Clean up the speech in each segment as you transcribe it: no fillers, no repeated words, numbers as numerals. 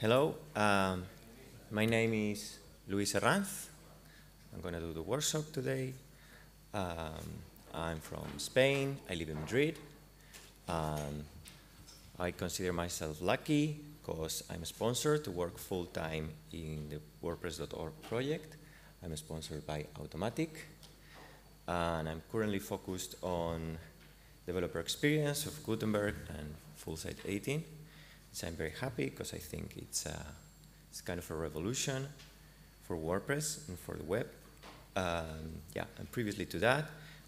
Hello, my name is Luis Herranz. I'm going to do the workshop today. I'm from Spain. I live in Madrid. I consider myself lucky because I'm sponsored to work full-time in the WordPress.org project. I'm sponsored by Automattic. And I'm currently focused on developer experience of Gutenberg and full site 18. So I'm very happy because I think it's kind of a revolution for WordPress and for the web. Yeah, and previously to that,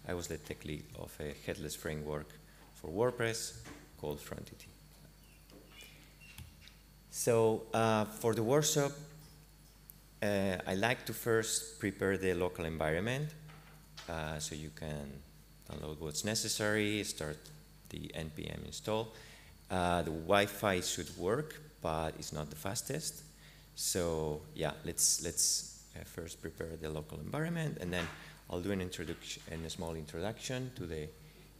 I was the tech lead of a headless framework for WordPress called Frontity. So for the workshop, I like to first prepare the local environment so you can download what's necessary, start the npm install. The Wi-Fi should work, but it's not the fastest. So yeah, let's first prepare the local environment, and then I'll do an introduction and a small introduction to the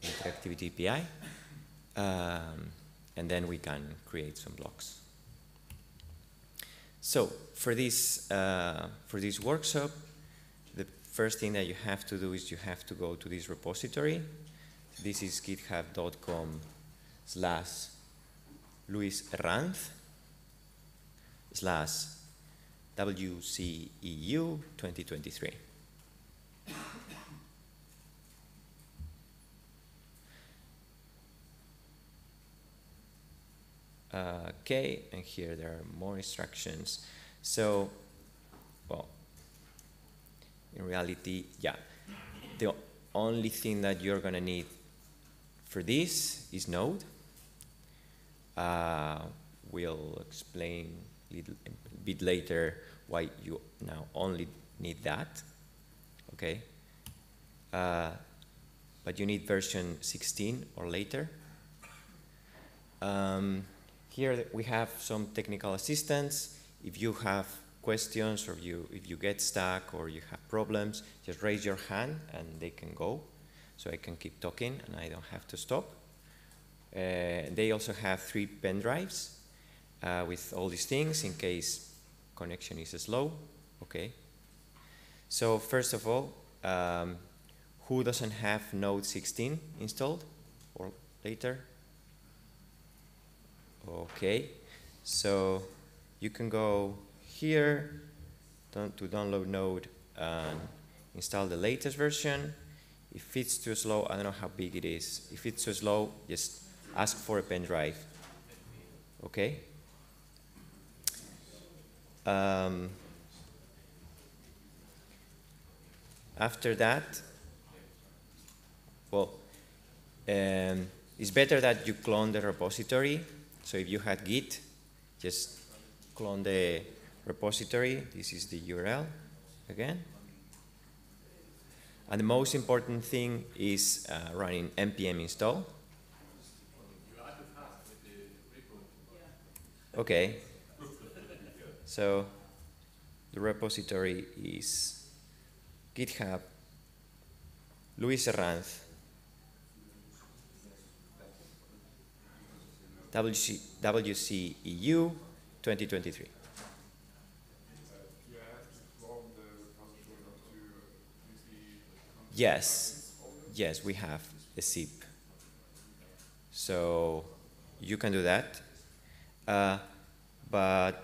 Interactivity API, and then we can create some blocks. So for this workshop, the first thing that you have to do is you have to go to this repository. This is github.com/LuisHerranz/WCEU2023. Okay, and here there are more instructions. So, well, in reality, yeah, the only thing that you're going to need for this is Node. We'll explain a bit later why you now only need that, okay? But you need version 16 or later. Here we have some technical assistance. If you have questions or if you get stuck or you have problems, just raise your hand and they can go. So I can keep talking and I don't have to stop. They also have 3 pen drives with all these things in case connection is slow. Okay. So first of all, who doesn't have Node 16 installed or later? Okay. So you can go here to download Node and install the latest version. If it's too slow, I don't know how big it is. If it's too slow, just ask for a pen drive. Okay? After that, well, it's better that you clone the repository. So if you had Git, just clone the repository. This is the URL again. And the most important thing is running npm install. Okay. So the repository is GitHub Luis Herranz WCEU 2023. Yes, yes, we have a zip. So you can do that. But,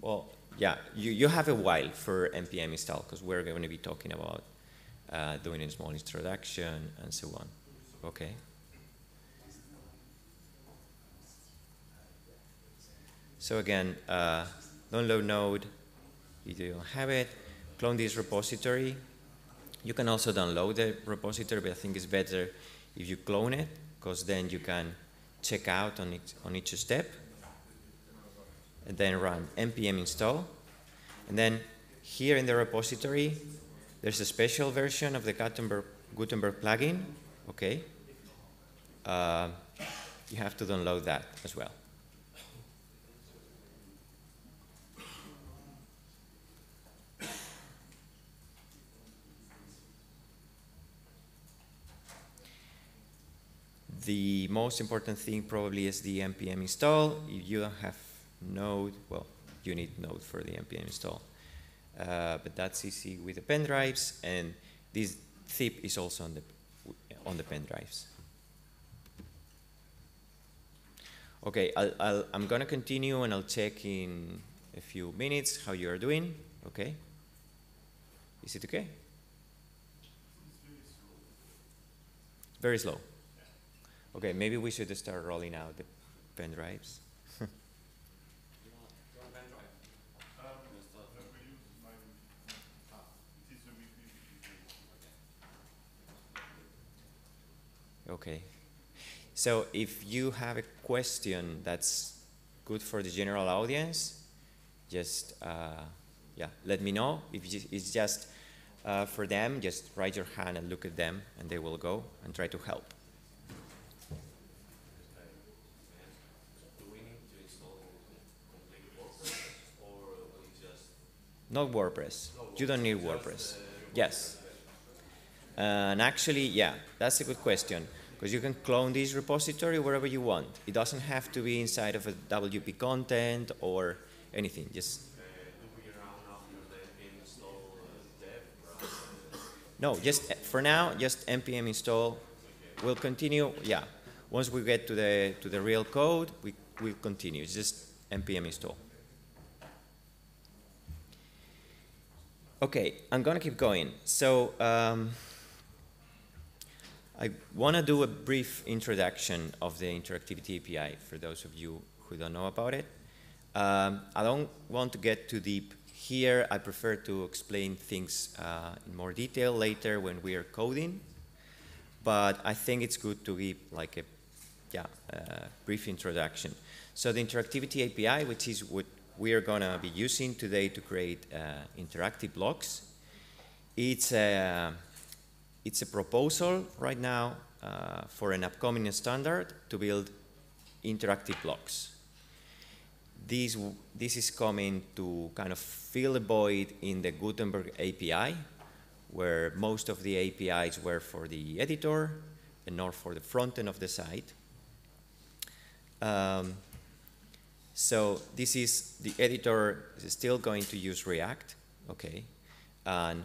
well, yeah, you have a while for npm install because we're going to be talking about doing a small introduction and so on. Okay. So again, download Node if you don't have it. Clone this repository. You can also download the repository, but I think it's better if you clone it, because then you can check out on each step, and then run npm install. And then here in the repository, there's a special version of the Gutenberg plugin. Okay, you have to download that as well. The most important thing probably is the npm install. If you don't have Node, well, you need Node for the npm install. But that's easy with the pen drives, and this zip is also on the pen drives. Okay, I'm gonna continue, and I'll check in a few minutes how you are doing. Okay, is it okay? Very slow. Okay, maybe we should start rolling out the pen drives. Okay. So if you have a question that's good for the general audience, just yeah, let me know. If it's just for them, just raise your hand and look at them, and they will go and try to help. Not WordPress. You don't need WordPress. Yes. And actually, yeah, that's a good question, because you can clone this repository wherever you want. It doesn't have to be inside of a WP content or anything. Just no, just for now, just npm install. We'll continue. Yeah, once we get to the real code, we will continue. It's just npm install. Okay, I'm gonna keep going. So I wanna do a brief introduction of the Interactivity API for those of you who don't know about it. I don't want to get too deep here. I prefer to explain things in more detail later when we are coding. But I think it's good to give like a brief introduction. So the Interactivity API, which is what we are going to be using today to create interactive blocks. It's a proposal right now for an upcoming standard to build interactive blocks. This is coming to kind of fill a void in the Gutenberg API, where most of the APIs were for the editor and not for the front end of the site. So this is the editor is still going to use React, okay, and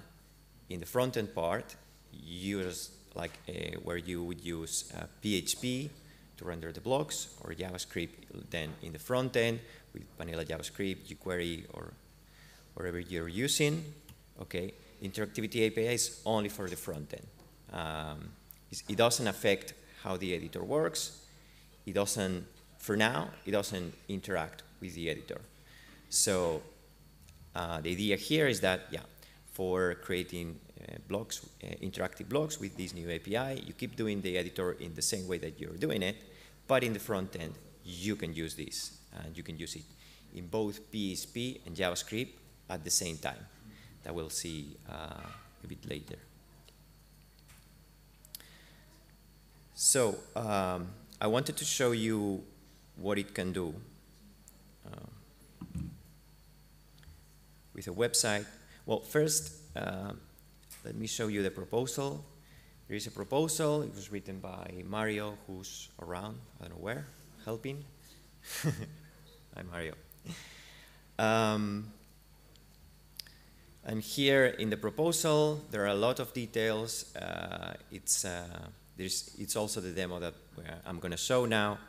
in the front end part, use like where you would use PHP to render the blocks, or JavaScript. Then in the front end with vanilla JavaScript, jQuery, or whatever you're using, okay. Interactivity API is only for the front end. It doesn't affect how the editor works. It doesn't. For now, it doesn't interact with the editor. So the idea here is that, yeah, for creating blocks, interactive blocks with this new API, you keep doing the editor in the same way that you're doing it, but in the front end, you can use this. And you can use it in both PHP and JavaScript at the same time. That we'll see a bit later. So I wanted to show you what it can do with a website. Well, first, let me show you the proposal. There is a proposal. It was written by Mario, who's around, I don't know where, helping. Hi, Mario. And here in the proposal, there are a lot of details. It's also the demo that I'm going to show now.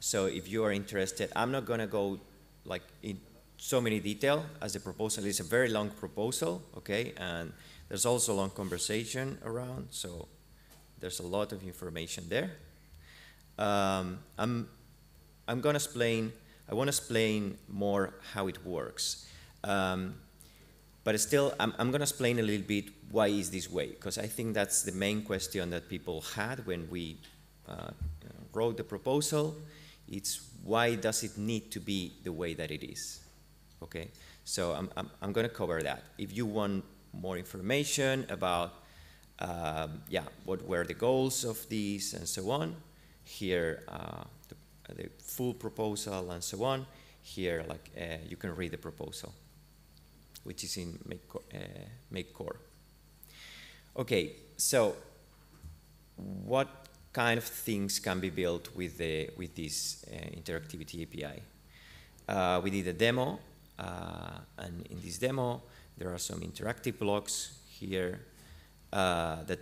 So if you are interested, I'm not going to go like in so many detail as the proposal is a very long proposal, okay? And there's also a long conversation around, so there's a lot of information there. I want to explain more how it works. But still, I'm going to explain a little bit why is this way, because I think that's the main question that people had when we wrote the proposal. It's why does it need to be the way that it is? Okay, so I'm going to cover that. If you want more information about yeah, what were the goals of these and so on, here the full proposal and so on. Here, like you can read the proposal, which is in Make Core. Okay, so what kind of things can be built with this Interactivity API. We did a demo, and in this demo, there are some interactive blocks here that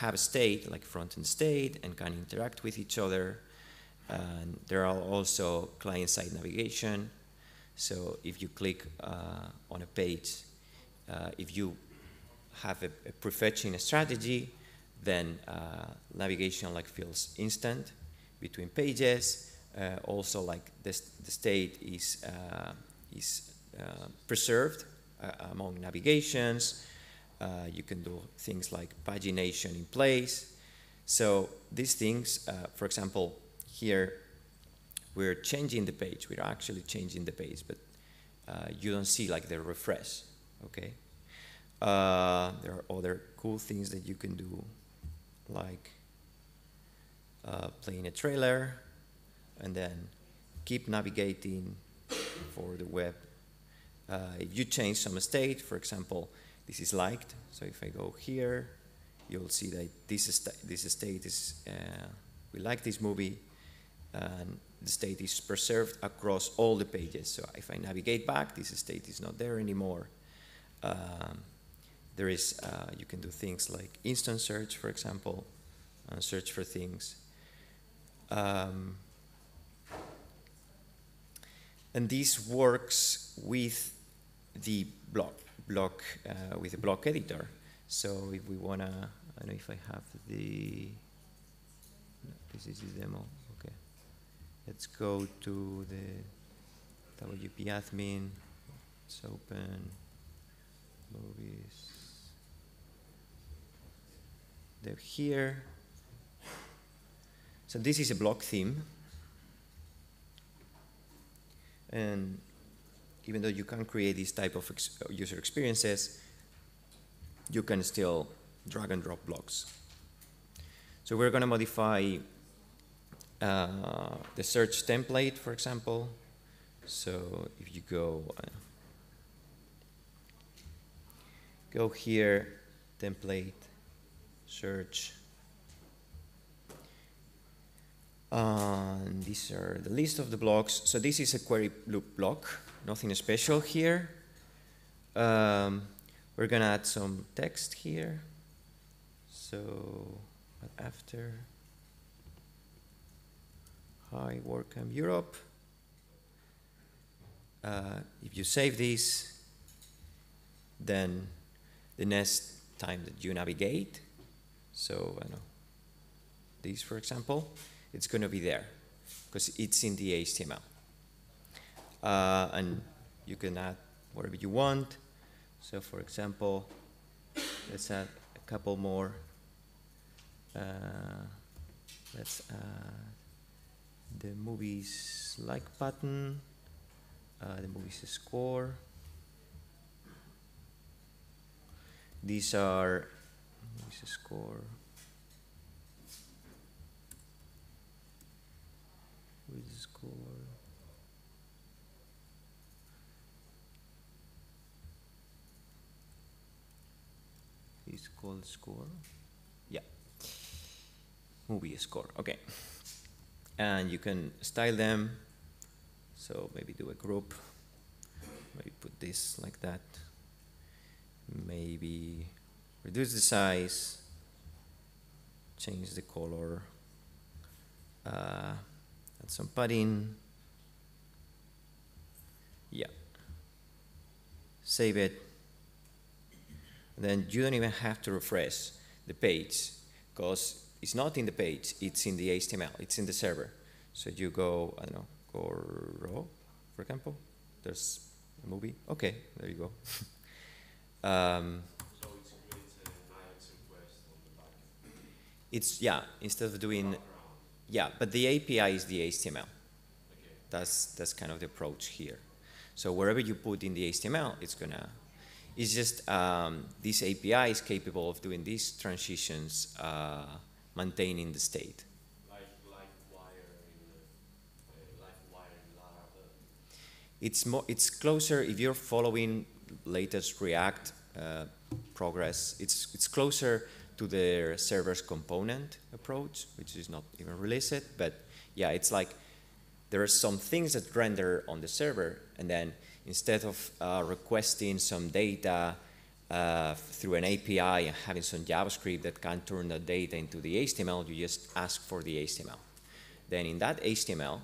have a state, like front-end state, and can interact with each other. And there are also client-side navigation. So if you click on a page, if you have a prefetching strategy, then navigation like feels instant between pages. Also, like this, the state is preserved among navigations. You can do things like pagination in place. So these things, for example, here we're changing the page. We're actually changing the page, but you don't see like the refresh. Okay. There are other cool things that you can do, like playing a trailer, and then keep navigating for the web. If you change some state, for example, this is liked. So if I go here, you'll see that this state is, we like this movie, and the state is preserved across all the pages. So if I navigate back, this state is not there anymore. There is, you can do things like instant search, for example, and search for things. And this works with the block editor. So if we wanna, I don't know if I have the, no, this is the demo, okay. Let's go to the WP admin, let's open movies. They're here. So this is a block theme. And even though you can create these type of user experiences, you can still drag and drop blocks. So we're going to modify the search template, for example. So if you go here, template, search. And these are the list of the blocks. So this is a query loop block, nothing special here. We're going to add some text here. So after, hi, welcome Europe. If you save this, then the next time that you navigate, so I know this, for example, it's going to be there because it's in the HTML. And you can add whatever you want. So for example, let's add a couple more. Let's add the movies like button, the movies score. These are movies score. It's called score. Yeah. Movie score. Okay. And you can style them. So maybe do a group. Maybe put this like that. Maybe reduce the size. Change the color. Add some padding. Yeah. Save it. Then you don't even have to refresh the page because it's not in the page, it's in the HTML, it's in the server. So you go, I don't know, Goro, for example. There's a movie. Okay, there you go. So it's a Linux request on the back. It's, yeah, instead of doing, yeah, but the API is the HTML. Okay. That's kind of the approach here. So wherever you put in the HTML, it's gonna. It's just this API is capable of doing these transitions, maintaining the state. Like wire in it's closer if you're following latest React progress. It's closer to their server's component approach, which is not even released, but yeah, it's like there are some things that render on the server, and then instead of requesting some data through an API and having some JavaScript that can turn the data into the HTML, you just ask for the HTML. Then in that HTML,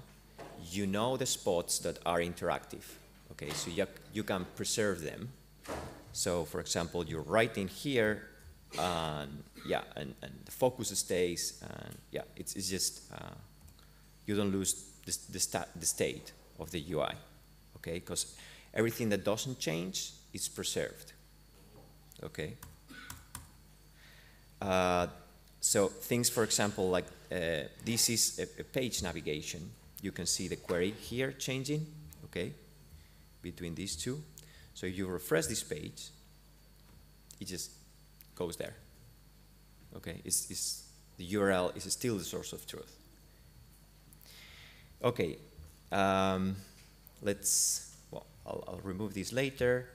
you know the spots that are interactive. Okay, so you can preserve them. So for example, you're writing here, and the focus stays, and yeah, it's just, you don't lose the state of the UI, okay? Because everything that doesn't change is preserved, okay? So things, for example, like this is a page navigation. You can see the query here changing, okay, between these two. So if you refresh this page, it just goes there. Okay, the URL is still the source of truth. Okay, I'll remove this later.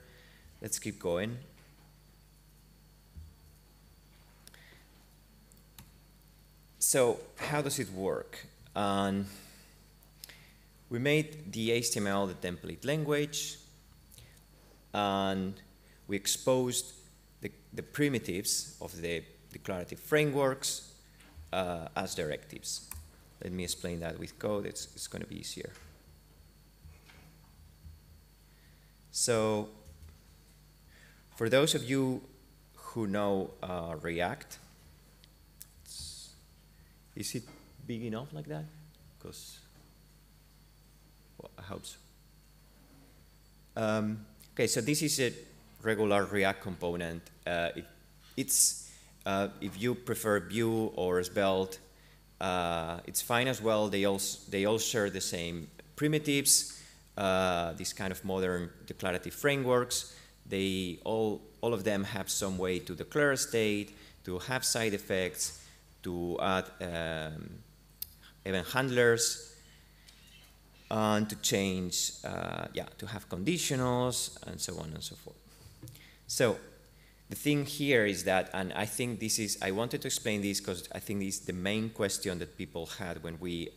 Let's keep going. So how does it work? We made the HTML the template language, and we exposed the primitives of the declarative frameworks as directives. Let me explain that with code. It's going to be easier. So for those of you who know React, is it big enough like that? Because well, I hope so. Okay, so this is a regular React component. If you prefer Vue or Svelte, it's fine as well. They all share the same primitives. These kind of modern declarative frameworks. All of them have some way to declare a state, to have side effects, to add event handlers, and to change, to have conditionals, and so on and so forth. So the thing here is that, and I think this is, I wanted to explain this because I think this is the main question that people had when we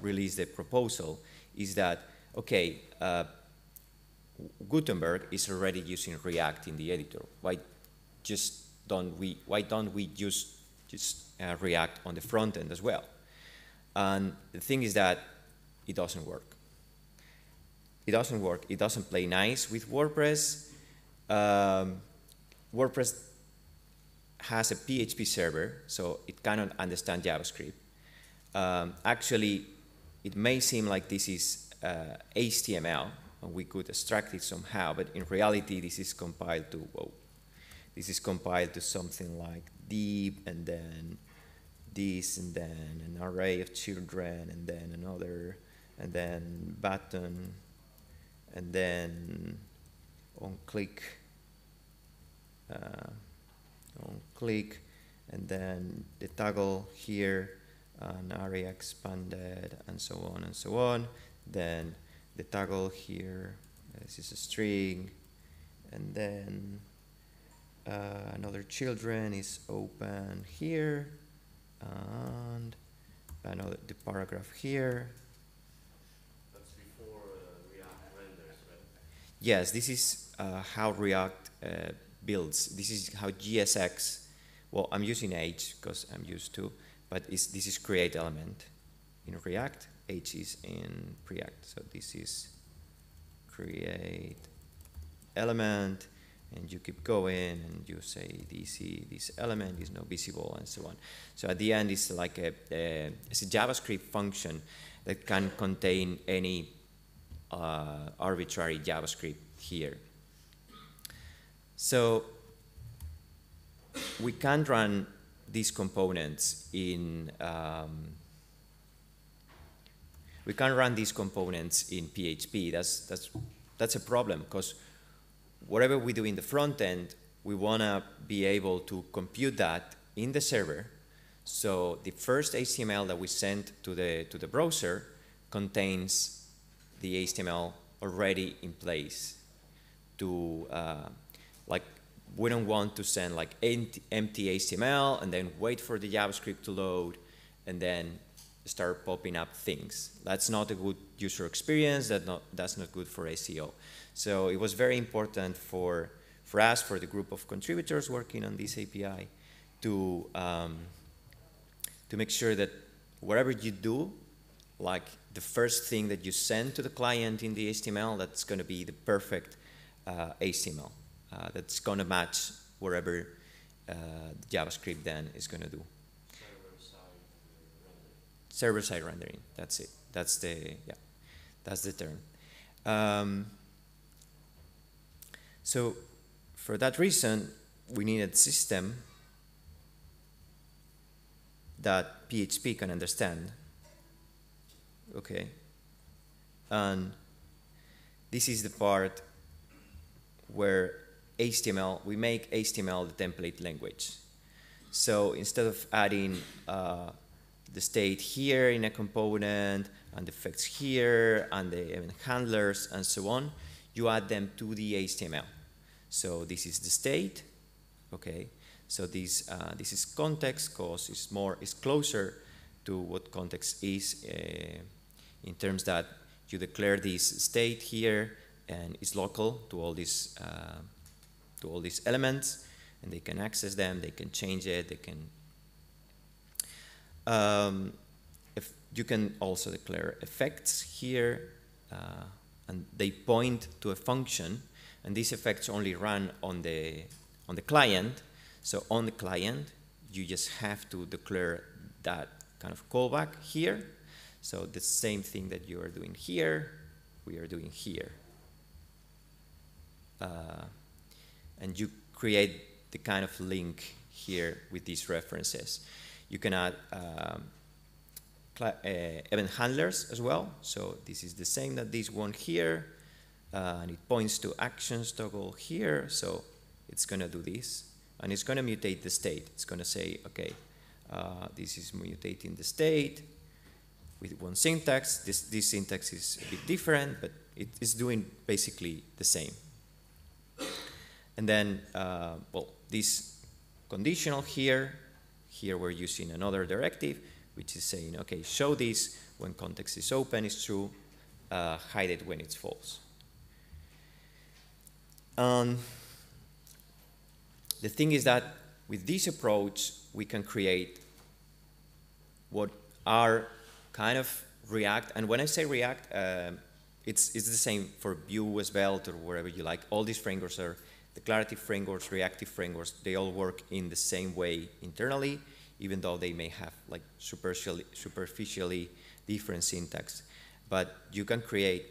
released the proposal, is that, okay, Gutenberg is already using React in the editor. Why don't we just React on the front end as well? And the thing is that it doesn't work. It doesn't work. It doesn't play nice with WordPress. WordPress has a PHP server, so it cannot understand JavaScript. Actually, it may seem like this is HTML, and we could extract it somehow, but in reality, this is compiled to, something like div, and then this, and then an array of children, and then another, and then button, and then on click, and then the toggle here, an array expanded, and so on and so on. Then the toggle here, this is a string, and then another children is open here, and another the paragraph here. That's before React renders, right? Yes, this is how React builds. This is how JSX. Well, I'm using H because I'm used to, but this is create element in React. H is in Preact, so this is create element, and you keep going, and you say this element is not visible, and so on. So at the end, it's like it's a JavaScript function that can contain any arbitrary JavaScript here. So we can run these components in. We can't run these components in PHP. That's a problem, because whatever we do in the front end, we want to be able to compute that in the server. So the first HTML that we send to the browser contains the HTML already in place. To like we don't want to send like empty HTML and then wait for the JavaScript to load and then start popping up things. That's not a good user experience, that's not good for SEO. So it was very important for us, for the group of contributors working on this API, to make sure that whatever you do, like the first thing that you send to the client in the HTML, that's going to be the perfect HTML. That's going to match whatever the JavaScript then is going to do. Server-side rendering. That's it. That's the term. So for that reason, we needed a system that PHP can understand. Okay. And this is the part where HTML, we make HTML the template language. So instead of adding the state here in a component and the effects here and the event handlers and so on, you add them to the HTML. So this is the state, okay? So this this is context, cause it's closer to what context is in terms that you declare this state here and it's local to all these elements, and they can access them, they can change it, they can. If you can also declare effects here, and they point to a function, and these effects only run on the client. So on the client, you just have to declare that kind of callback here. So the same thing that you are doing here, we are doing here. And you create the kind of link here with these references. You can add event handlers as well. So this is the same that this one here, and it points to actions toggle here. So it's gonna do this, and it's gonna mutate the state. It's gonna say, okay, this is mutating the state with one syntax. This syntax is a bit different, but it is doing basically the same. And then, well, this conditional here, we're using another directive, which is saying, okay, show this when context is open, it's true, hide it when it's false. The thing is that with this approach, we can create what are kind of React, and when I say React, it's the same for Vue, Svelte, or wherever you like. All these frameworks are declarative frameworks, reactive frameworks, they all work in the same way internally, even though they may have like superficially different syntax. But you can create,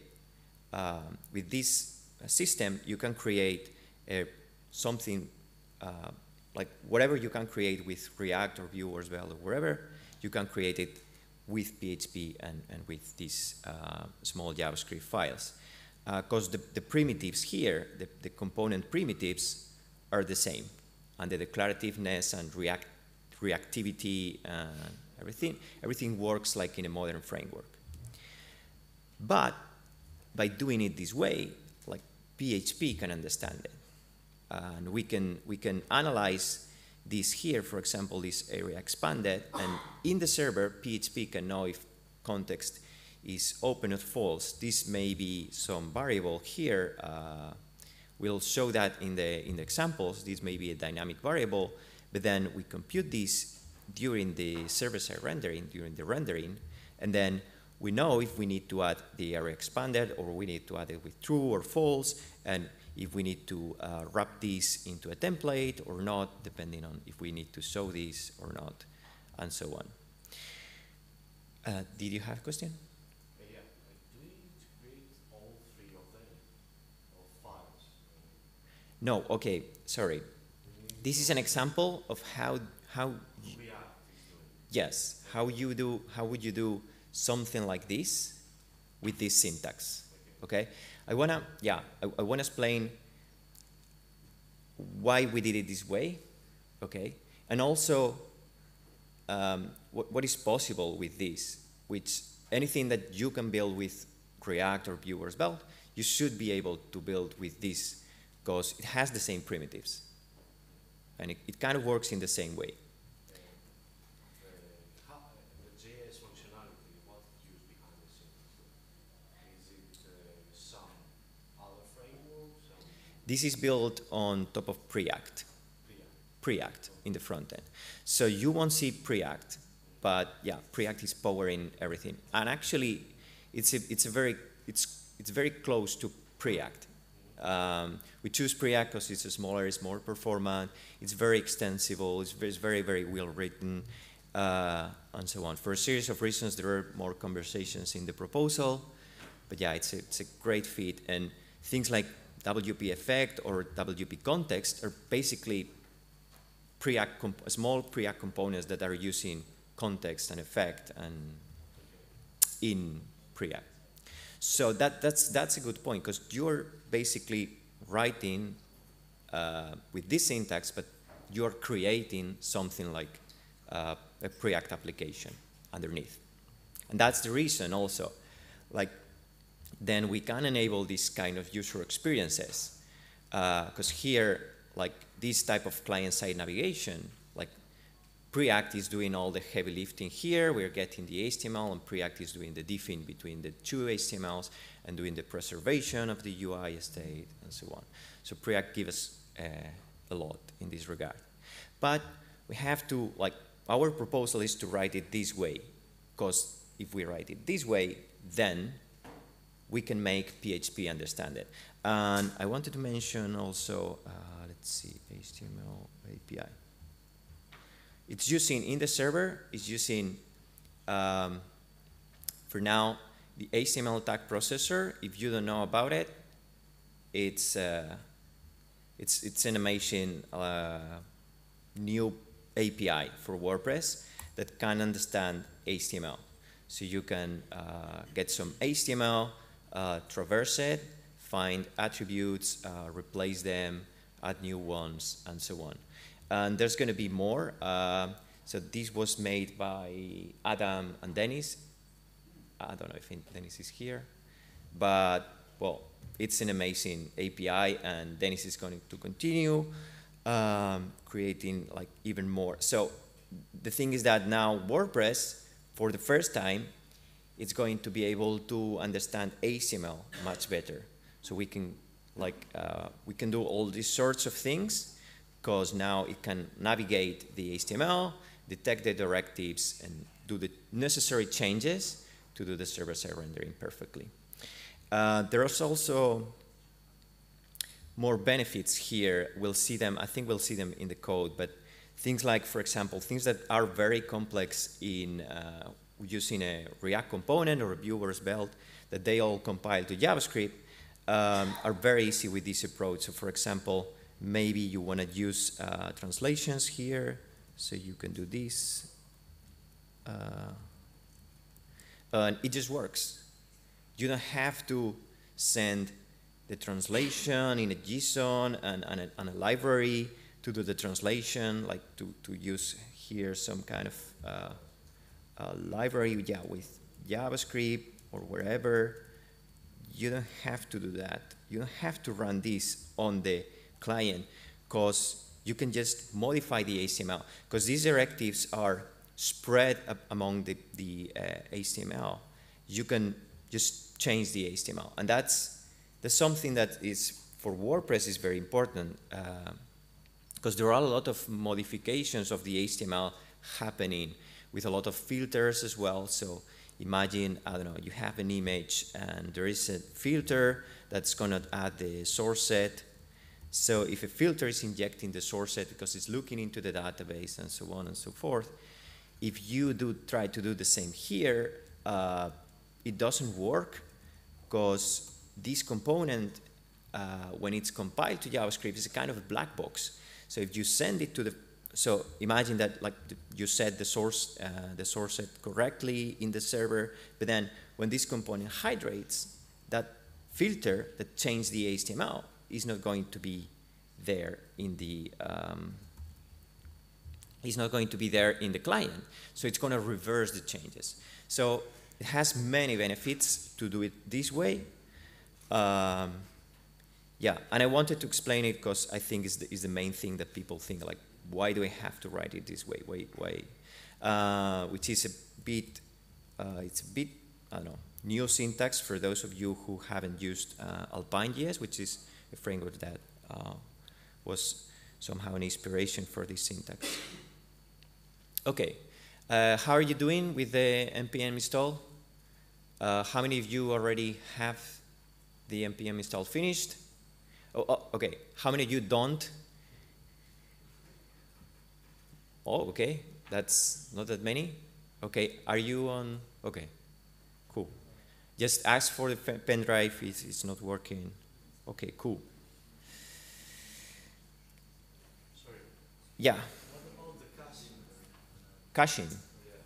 with this system, you can create something like whatever you can create with React or Vue or Svelte or wherever, you can create it with PHP and with these small JavaScript files. Because the primitives here, the component primitives are the same, and the declarativeness and reactivity and everything works like in a modern framework. But by doing it this way, like PHP can understand it, and we can analyze this here. For example, this area expanded, and in the server, PHP can know if context is open or false. This may be some variable here. We'll show that in the examples. This may be a dynamic variable, but then we compute this during the server-side rendering, and then we know if we need to add the area expanded or we need to add it with true or false, and if we need to wrap this into a template or not, depending on if we need to show this or not, and so on. Did you have a question? No, okay, sorry. This is an example of how yes, how would you do something like this with this syntax? Okay, I wanna explain why we did it this way, okay, and also what is possible with this, which anything that you can build with React or Vue or Svelte, you should be able to build with this, because it has the same primitives. and it kind of works in the same way. The JS functionality, what you use behind the scenes? Is it some other framework? This is built on top of Preact. Preact in the front end. So you won't see Preact, but yeah, Preact is powering everything. And actually, it's very close to Preact. We choose Preact because it's smaller, it's more performant, it's very extensible, it's very, very well written, and so on. For a series of reasons, there are more conversations in the proposal, but yeah, it's a great fit. And things like WP Effect or WP Context are basically small Preact components that are using context and effect and in Preact. So that's a good point, because you're basically writing with this syntax, but you're creating something like a Preact application underneath. And that's the reason also, like, then we can enable this kind of user experiences, because here, like, this type of client-side navigation, like Preact is doing all the heavy lifting here, we're getting the HTML, and Preact is doing the diffing between the two HTMLs and doing the preservation of the UI state and so on. So Preact gives us a lot in this regard. But we have to, like, our proposal is to write it this way, because if we write it this way, then we can make PHP understand it. And I wanted to mention also, let's see, HTML API. It's using, in the server, it's using, for now, the HTML tag processor. If you don't know about it, it's an amazing new API for WordPress that can understand HTML. So you can get some HTML, traverse it, find attributes, replace them, add new ones, and so on. And there's going to be more. So this was made by Adam and Dennis. I don't know if Dennis is here. But, well, it's an amazing API, and Dennis is going to continue creating, like, even more. So the thing is that now WordPress, for the first time, it's going to be able to understand HTML much better. So we can, like, we can do all these sorts of things, because now it can navigate the HTML, detect the directives, and do the necessary changes to do the server-side rendering perfectly. There is also more benefits here. We'll see them, I think we'll see them in the code, but things like, for example, things that are very complex in using a React component or a Vue or Svelte, that they all compile to JavaScript, are very easy with this approach. So for example, maybe you want to use translations here, so you can do this. And it just works. You don't have to send the translation in a JSON and a library to do the translation, like to use here some kind of library, yeah, with JavaScript or wherever. You don't have to do that. You don't have to run this on the client, because you can just modify the HTML, because these directives are spread up among the HTML. You can just change the HTML, and that's something that is, for WordPress, is very important, because there are a lot of modifications of the HTML happening with a lot of filters as well. So imagine, I don't know, you have an image and there is a filter that's going to add the source set. So if a filter is injecting the source set because it's looking into the database and so on and so forth, if you do try to do the same here, it doesn't work, because this component, when it's compiled to JavaScript, is a kind of a black box. So if you send it to the, so imagine that, like, you set the source set correctly in the server, but then when this component hydrates, that filter that changed the HTML is not going to be there in the is not going to be there in the client. So it's going to reverse the changes. So it has many benefits to do it this way. Yeah, and I wanted to explain it because I think it's the main thing that people think, like, why do I have to write it this way? Why? Which is a bit, it's a bit, I don't know, new syntax for those of you who haven't used Alpine.js, which is a framework that was somehow an inspiration for this syntax. Okay, how are you doing with the npm install? How many of you already have the npm install finished? Oh, okay, how many of you don't? Oh, okay, that's not that many. Okay, are you on? Okay, cool. Just ask for the pen drive if it's not working. Okay, cool. Sorry. Yeah. What about the caching? Caching. Yeah.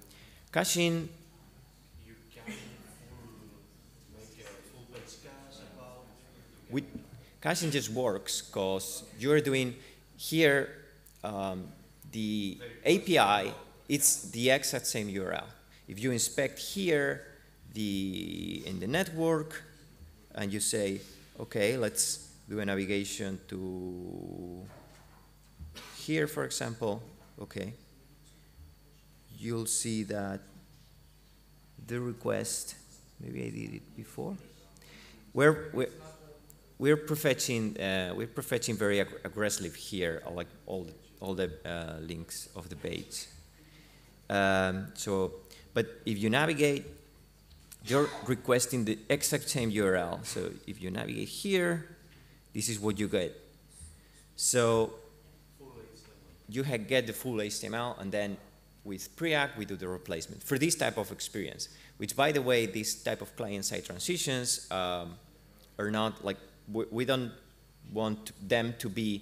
Caching. With caching just works because you're doing here the API, it's the exact same URL. If you inspect here in the network and you say, okay, let's do a navigation to here, for example, okay, you'll see that the request, maybe I did it before, where we're prefetching very aggressively here, like all the links of the page. But if you navigate, you're requesting the exact same URL. So if you navigate here, this is what you get. So you get the full HTML, and then with Preact, we do the replacement for this type of experience. Which, by the way, this type of client-side transitions are not like. We don't want them to be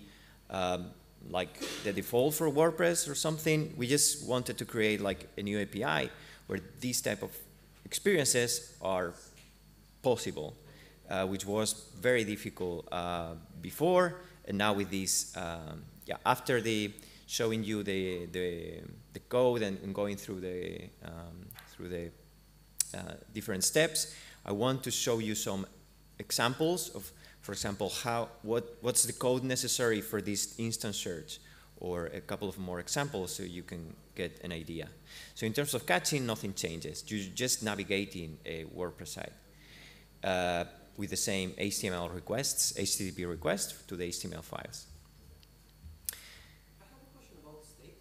like the default for WordPress or something. We just wanted to create like a new API where these type of experiences are possible, which was very difficult before. And now with this, yeah, after showing you the code and going through the different steps, I want to show you some examples of. For example, what's the code necessary for this instance search, or a couple of more examples so you can get an idea. So in terms of caching, nothing changes. You're just navigating a WordPress site with the same HTML requests, HTTP requests to the HTML files. I have a question about state.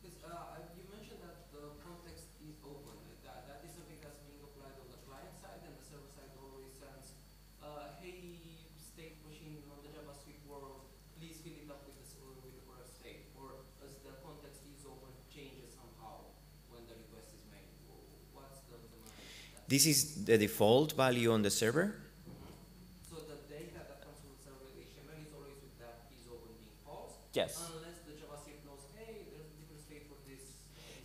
Because you mentioned that the context is open. That is something that's being applied on the client side, and the server side always sends, hey, on the JavaScript world, please fill it up with the correct state, or as the context is open, changes somehow when the request is made. What's the matter? This is the default value on the server. Mm-hmm. So the data that comes from the server, the HTML is always with that is open being false. Yes. Unless the JavaScript knows, hey, there's a different state for this.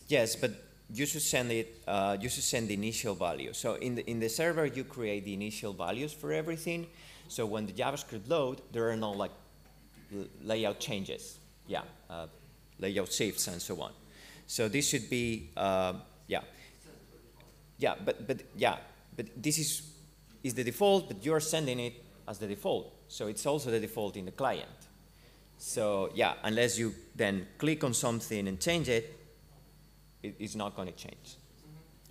Yes, but you should send it. You should send the initial value. So in the server, you create the initial values for everything. So when the JavaScript load, there are no like layout changes, yeah, layout shifts and so on. So this should be, but this is the default, but you're sending it as the default. So it's also the default in the client. So yeah, unless you then click on something and change it, it's not going to change.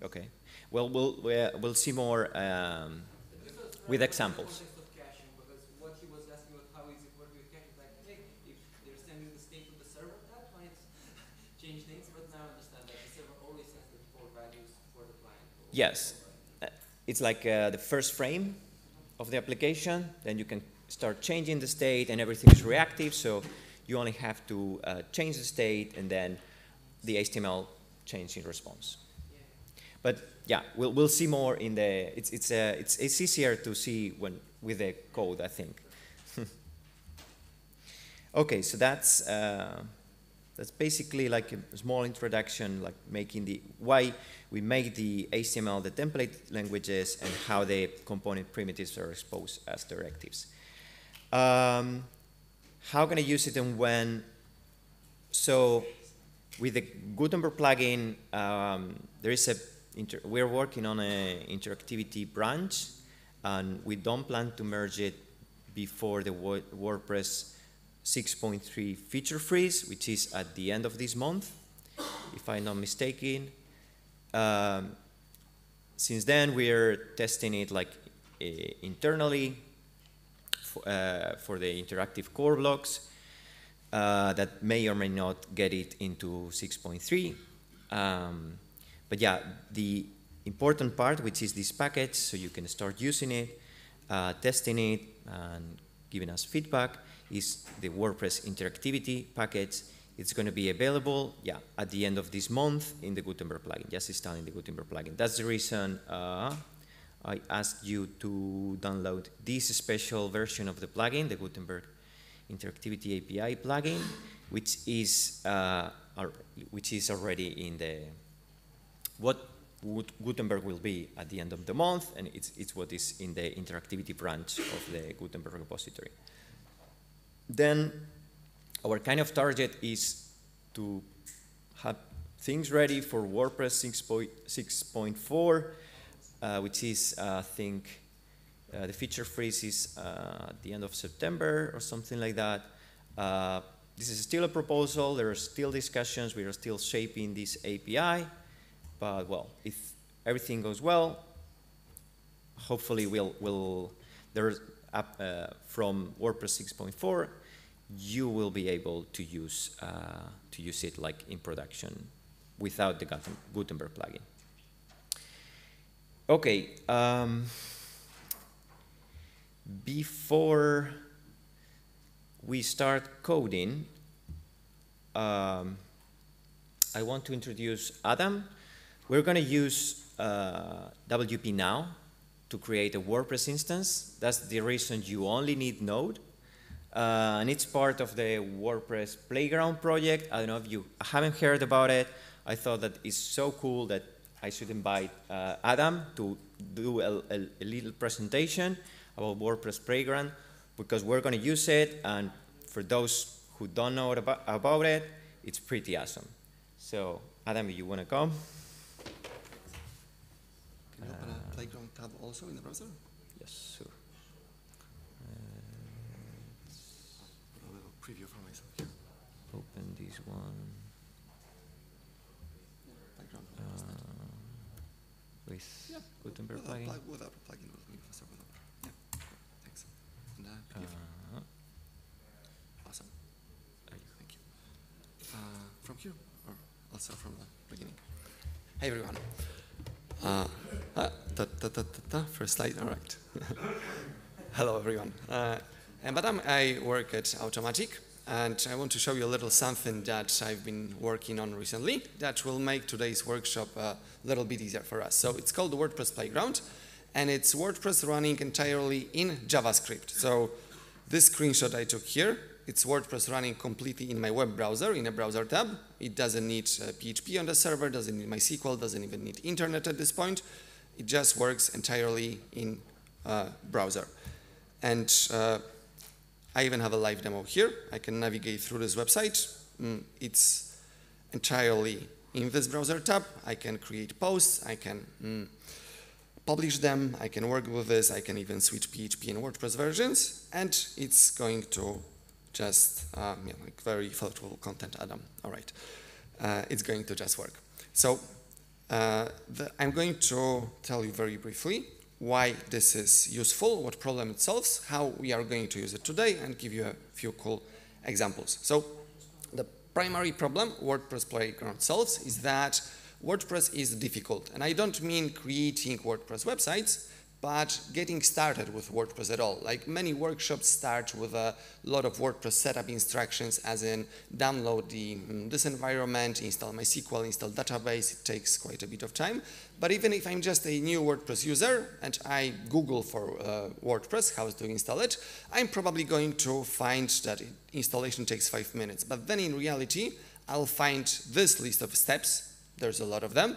Okay. Well, we'll see more with examples. Yes, it's like the first frame of the application, then you can start changing the state and everything is reactive, so you only have to change the state and then the HTML changes in response. Yeah. But yeah, we'll see more in the, it's easier to see when with the code, I think. Okay, so that's basically like a small introduction, like making the, why we make the HTML, the template languages, and how the component primitives are exposed as directives. How can I use it and when? So with the Gutenberg plugin, we're working on an interactivity branch, and we don't plan to merge it before the WordPress 6.3 feature freeze, which is at the end of this month, if I'm not mistaken. Since then, we're testing it like internally for the interactive core blocks that may or may not get it into 6.3. But yeah, the important part, which is this package, so you can start using it, testing it, and giving us feedback, is the WordPress interactivity package. It's going to be available, yeah, at the end of this month in the Gutenberg plugin, just installing the Gutenberg plugin. That's the reason I asked you to download this special version of the plugin, the Gutenberg Interactivity API plugin, which is already in the what Gutenberg will be at the end of the month, and it's what is in the interactivity branch of the Gutenberg repository. Then our kind of target is to have things ready for WordPress 6.4, which is, I think, the feature freeze is at the end of September or something like that. This is still a proposal. There are still discussions. We are still shaping this API. But, well, if everything goes well, hopefully from WordPress 6.4, you will be able to use it like in production without the Gutenberg plugin. Okay. Before we start coding, I want to introduce Adam. We're going to use WP Now to create a WordPress instance. That's the reason you only need Node. And it's part of the WordPress Playground project. I don't know if you haven't heard about it. I thought that it's so cool that I should invite Adam to do a little presentation about WordPress Playground, because we're going to use it. And for those who don't know about it, it's pretty awesome. So Adam, you want to come? Can you open a Playground tab also in the browser? Yes, sure. Put a little preview for myself here. Open this one. Playground. With Gutenberg plugin? Without a plugin, we'll move faster with it. Yeah. Thanks. And awesome. Thank you. From here, or also from the beginning. Hey, everyone. First slide, all right. Hello, everyone. I'm Adam. I work at Automattic, and I want to show you a little something that I've been working on recently that will make today's workshop a little bit easier for us. So it's called the WordPress Playground, and it's WordPress running entirely in JavaScript. So this screenshot I took here, it's WordPress running completely in my web browser, in a browser tab. It doesn't need PHP on the server, doesn't need MySQL, doesn't even need internet at this point. It just works entirely in browser. And I even have a live demo here. I can navigate through this website. It's entirely in this browser tab. I can create posts, I can publish them, I can work with this, I can even switch PHP and WordPress versions, and it's going to just like very thoughtful content, Adam. All right, it's going to just work. So I'm going to tell you very briefly why this is useful, what problem it solves, how we are going to use it today, and give you a few cool examples. So the primary problem WordPress Playground solves is that WordPress is difficult. And I don't mean creating WordPress websites, but getting started with WordPress at all. Like many workshops start with a lot of WordPress setup instructions, as in download this environment, install MySQL, install database. It takes quite a bit of time. But even if I'm just a new WordPress user and I Google for WordPress, how to install it, I'm probably going to find that installation takes 5 minutes. But then in reality, I'll find this list of steps. There's a lot of them.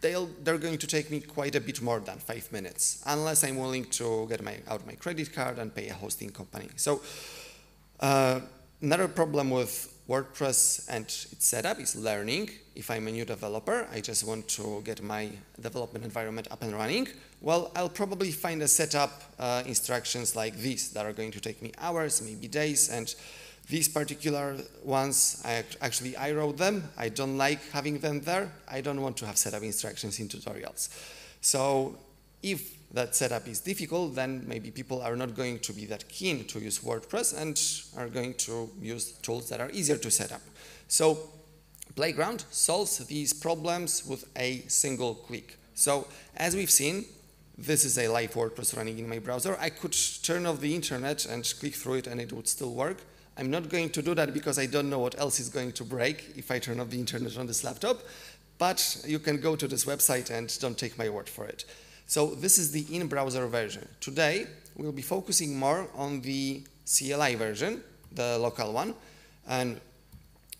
They're going to take me quite a bit more than 5 minutes, unless I'm willing to get out my credit card and pay a hosting company. So another problem with WordPress and its setup is learning. If I'm a new developer, I just want to get my development environment up and running, well, I'll probably find a setup instructions like these that are going to take me hours, maybe days, and these particular ones, I wrote them. I don't like having them there. I don't want to have setup instructions in tutorials. So if that setup is difficult, then maybe people are not going to be that keen to use WordPress and are going to use tools that are easier to set up. So Playground solves these problems with a single click. So as we've seen, this is a live WordPress running in my browser. I could turn off the internet and click through it and it would still work. I'm not going to do that because I don't know what else is going to break if I turn off the internet on this laptop, but you can go to this website and don't take my word for it. So this is the in-browser version. Today, we'll be focusing more on the CLI version, the local one, and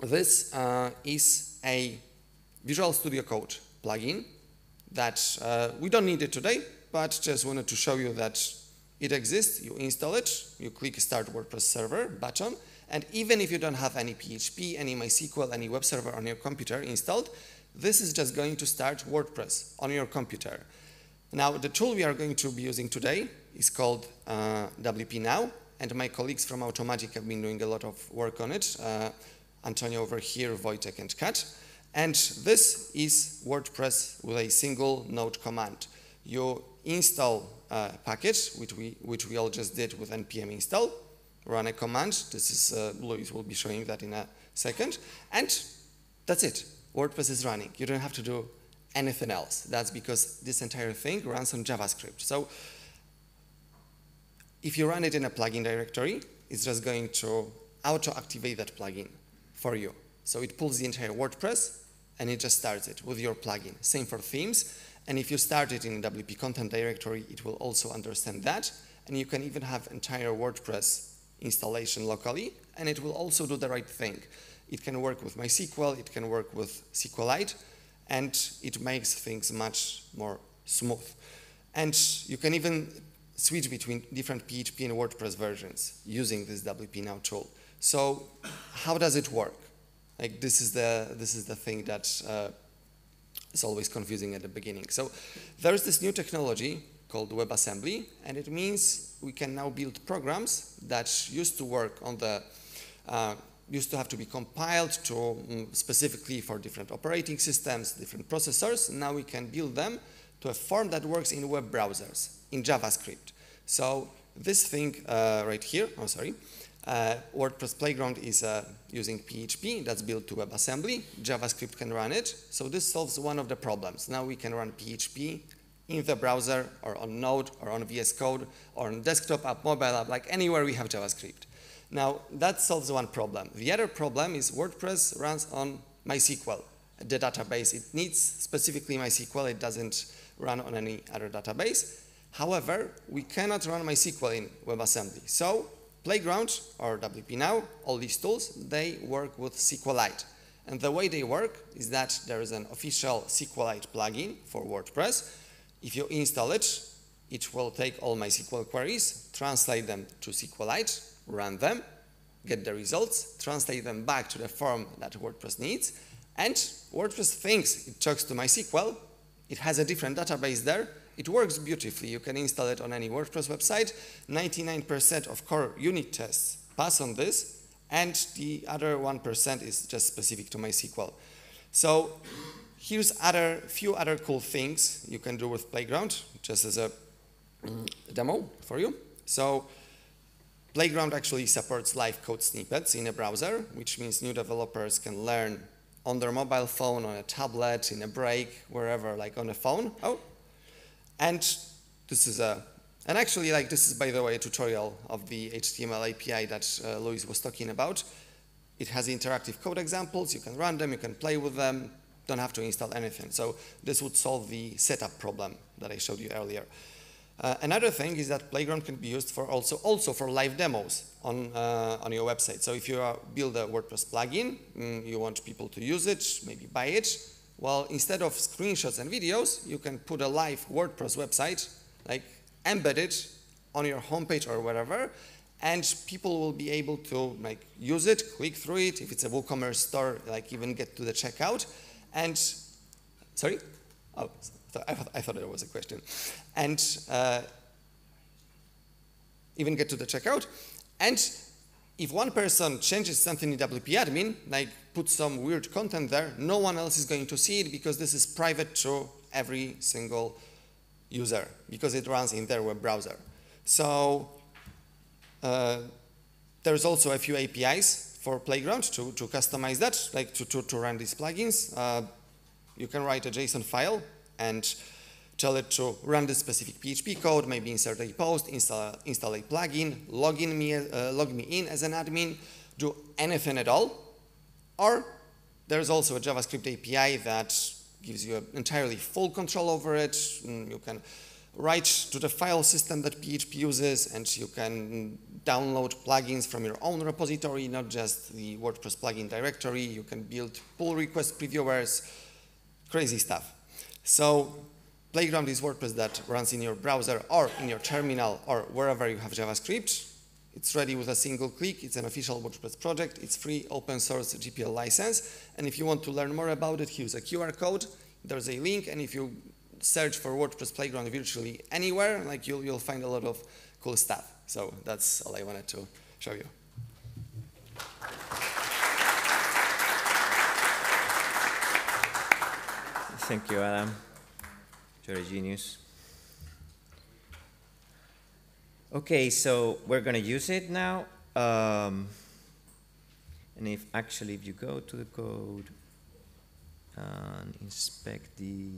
this is a Visual Studio Code plugin that we don't need it today, but just wanted to show you that it exists. You install it, you click Start WordPress Server button, and even if you don't have any PHP, any MySQL, any web server on your computer installed, this is just going to start WordPress on your computer. Now, the tool we are going to be using today is called WP Now, and my colleagues from Automattic have been doing a lot of work on it. Antonio over here, Wojtek and Kat. And this is WordPress with a single node command. You install a package, which we all just did with npm install, run a command. This is, Luis will be showing that in a second. And that's it. WordPress is running. You don't have to do anything else. That's because this entire thing runs on JavaScript. So if you run it in a plugin directory, it's just going to auto-activate that plugin for you. So it pulls the entire WordPress and it just starts it with your plugin. Same for themes. And if you start it in WP content directory, it will also understand that. And you can even have entire WordPress installation locally, and it will also do the right thing. It can work with MySQL, it can work with SQLite, and it makes things much more smooth. And you can even switch between different PHP and WordPress versions using this WP Now tool. So how does it work? Like, this is the thing that is always confusing at the beginning. So there's this new technology called WebAssembly, and it means we can now build programs that used to work on the used to have to be compiled to specifically for different operating systems, different processors. Now we can build them to a form that works in web browsers, in JavaScript. So this thing right here, oh sorry, WordPress Playground is using PHP, that's built to WebAssembly, JavaScript can run it. So this solves one of the problems. Now we can run PHP in the browser or on Node or on VS Code or on desktop app, mobile app, like anywhere we have JavaScript. Now, that solves one problem. The other problem is WordPress runs on MySQL, the database. It needs specifically MySQL. It doesn't run on any other database. However, we cannot run MySQL in WebAssembly. So Playground or WP Now, all these tools, they work with SQLite. And the way they work is that there is an official SQLite plugin for WordPress. If you install it, it will take all MySQL queries, translate them to SQLite, run them, get the results, translate them back to the form that WordPress needs, and WordPress thinks it talks to MySQL. It has a different database there. It works beautifully. You can install it on any WordPress website. 99% of core unit tests pass on this, and the other 1% is just specific to MySQL. So here's few other cool things you can do with Playground, just as a demo for you. So Playground actually supports live code snippets in a browser, which means new developers can learn on their mobile phone, on a tablet, in a break, wherever, like on a phone. Oh, and this is actually, by the way, a tutorial of the HTML API that Luis was talking about. It has interactive code examples. You can run them, you can play with them, don't have to install anything. So this would solve the setup problem that I showed you earlier. Another thing is that Playground can be used for also for live demos on your website. So if you build a WordPress plugin, you want people to use it, maybe buy it. Well, instead of screenshots and videos, you can put a live WordPress website, like embed it on your homepage or wherever, and people will be able to use it, click through it. If it's a WooCommerce store, even get to the checkout. And sorry, oh, I thought it was a question. And even get to the checkout. And if one person changes something in WP admin, like put some weird content there, no one else is going to see it because this is private to every single user because it runs in their web browser. So there's also a few APIs for Playground to customize that, to run these plugins. You can write a JSON file and tell it to run this specific PHP code, maybe insert a post, install a plugin, log me in as an admin, do anything at all. Or there's also a JavaScript API that gives you entirely full control over it. You can write to the file system that PHP uses, and you can download plugins from your own repository, not just the WordPress plugin directory. You can build pull request previewers, crazy stuff. So Playground is WordPress that runs in your browser or in your terminal or wherever you have JavaScript. It's ready with a single click. It's an official WordPress project. It's free, open source, GPL license. And if you want to learn more about it, here's a QR code. There's a link, and if you search for WordPress Playground virtually anywhere, you'll find a lot of cool stuff. So that's all I wanted to show you. Thank you, Adam. You're a genius. Okay, so we're gonna use it now. And if you go to the code and inspect the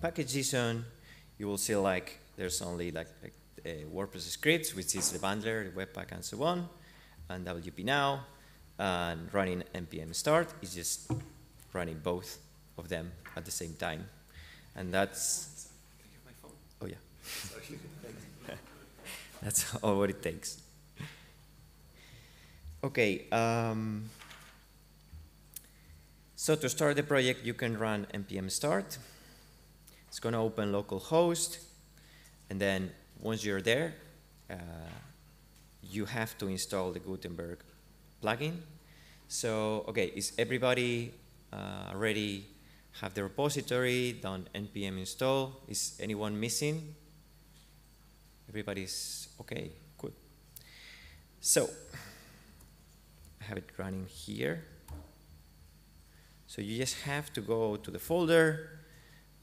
package JSON, you will see there's only WordPress scripts, which is the bundler, the webpack, and so on, and WP Now, and running npm start is just running both of them at the same time. And that's, oh yeah, that's all what it takes. Okay, so to start the project, you can run npm start. It's gonna open localhost, and then once you're there, you have to install the Gutenberg plugin. So, okay, is everybody ready? Have the repository, done npm install. Is anyone missing? Everybody's okay, good. So, I have it running here. So you just have to go to the folder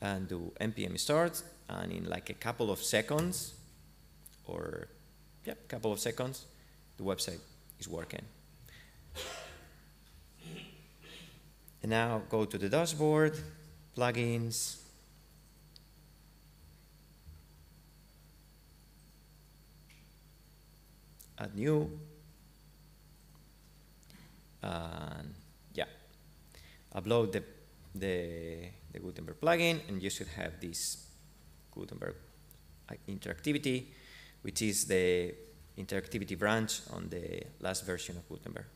and do npm start, and in a couple of seconds, or yeah, couple of seconds, the website is working. And now go to the dashboard, plugins. Add new. And yeah, upload the Gutenberg plugin, and you should have this Gutenberg interactivity, which is the interactivity branch on the last version of Gutenberg.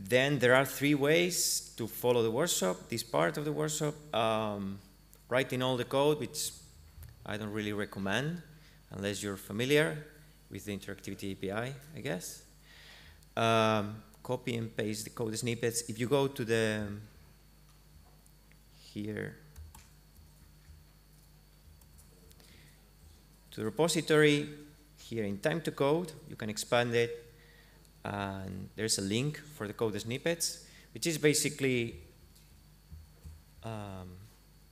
Then there are 3 ways to follow the workshop, this part of the workshop. Writing all the code, which I don't really recommend, unless you're familiar with the Interactivity API, I guess. Copy and paste the code snippets. If you go to the, here, to the repository, here in time to code, you can expand it. And there's a link for the code snippets, which is basically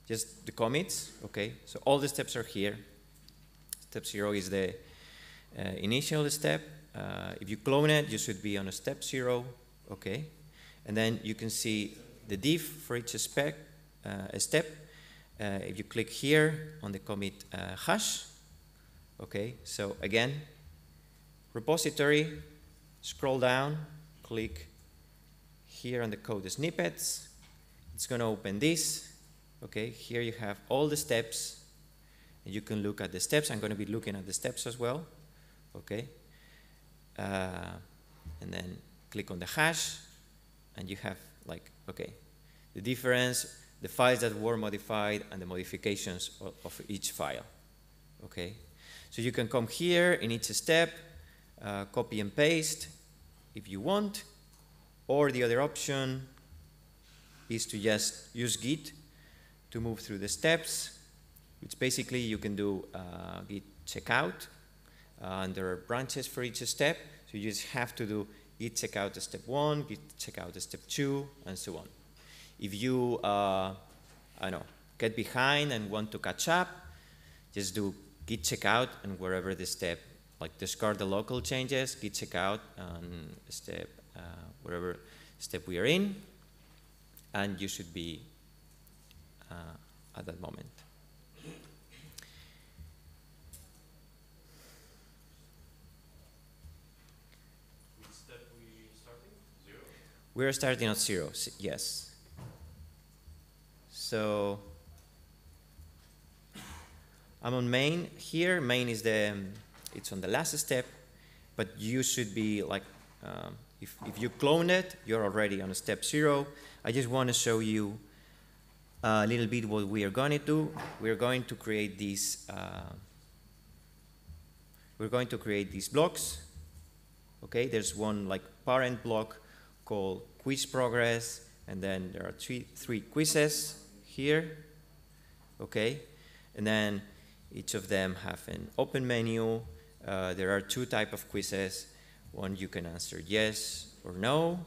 just the commits. Okay, so all the steps are here. Step 0 is the initial step. If you clone it, you should be on a step 0. Okay, and then you can see the div for each step. If you click here on the commit hash, okay, so again, repository. Scroll down, click here on the code snippets. It's going to open this. Okay, here you have all the steps, and you can look at the steps. I'm going to be looking at the steps as well. Okay, and then click on the hash, and you have like, okay, the difference, the files that were modified, and the modifications of each file, okay? So you can come here in each step, copy and paste if you want, or the other option is to just use Git to move through the steps, which basically you can do Git checkout, and there are branches for each step, so you just have to do Git checkout as step 1, Git checkout as step 2, and so on. If you, I don't know, get behind and want to catch up, just do Git checkout and wherever the step, like discard the local changes, Git checkout and step, wherever step we are in, and you should be at that moment. Which step we starting? 0? We are starting at 0, yes. So I'm on main here. Main is the, it's on the last step, but you should be like, if you clone it, you're already on step 0. I just want to show you a little bit what we are going to do. We're going to create these, blocks. Okay, there's one like parent block called quiz progress, and then there are three quizzes here, okay? And then each of them have an open menu. There are 2 types of quizzes. One you can answer yes or no.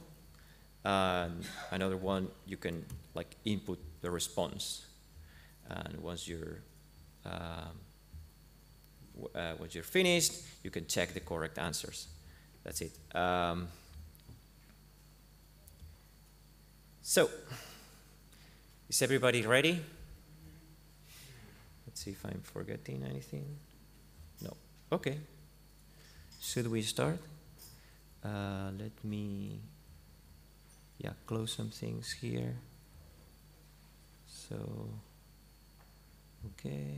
Another one you can like input the response. And once you're finished, you can check the correct answers. That's it. So, is everybody ready? Let's see if I'm forgetting anything. No. Okay. Should we start? Let me, yeah, close some things here. So, okay.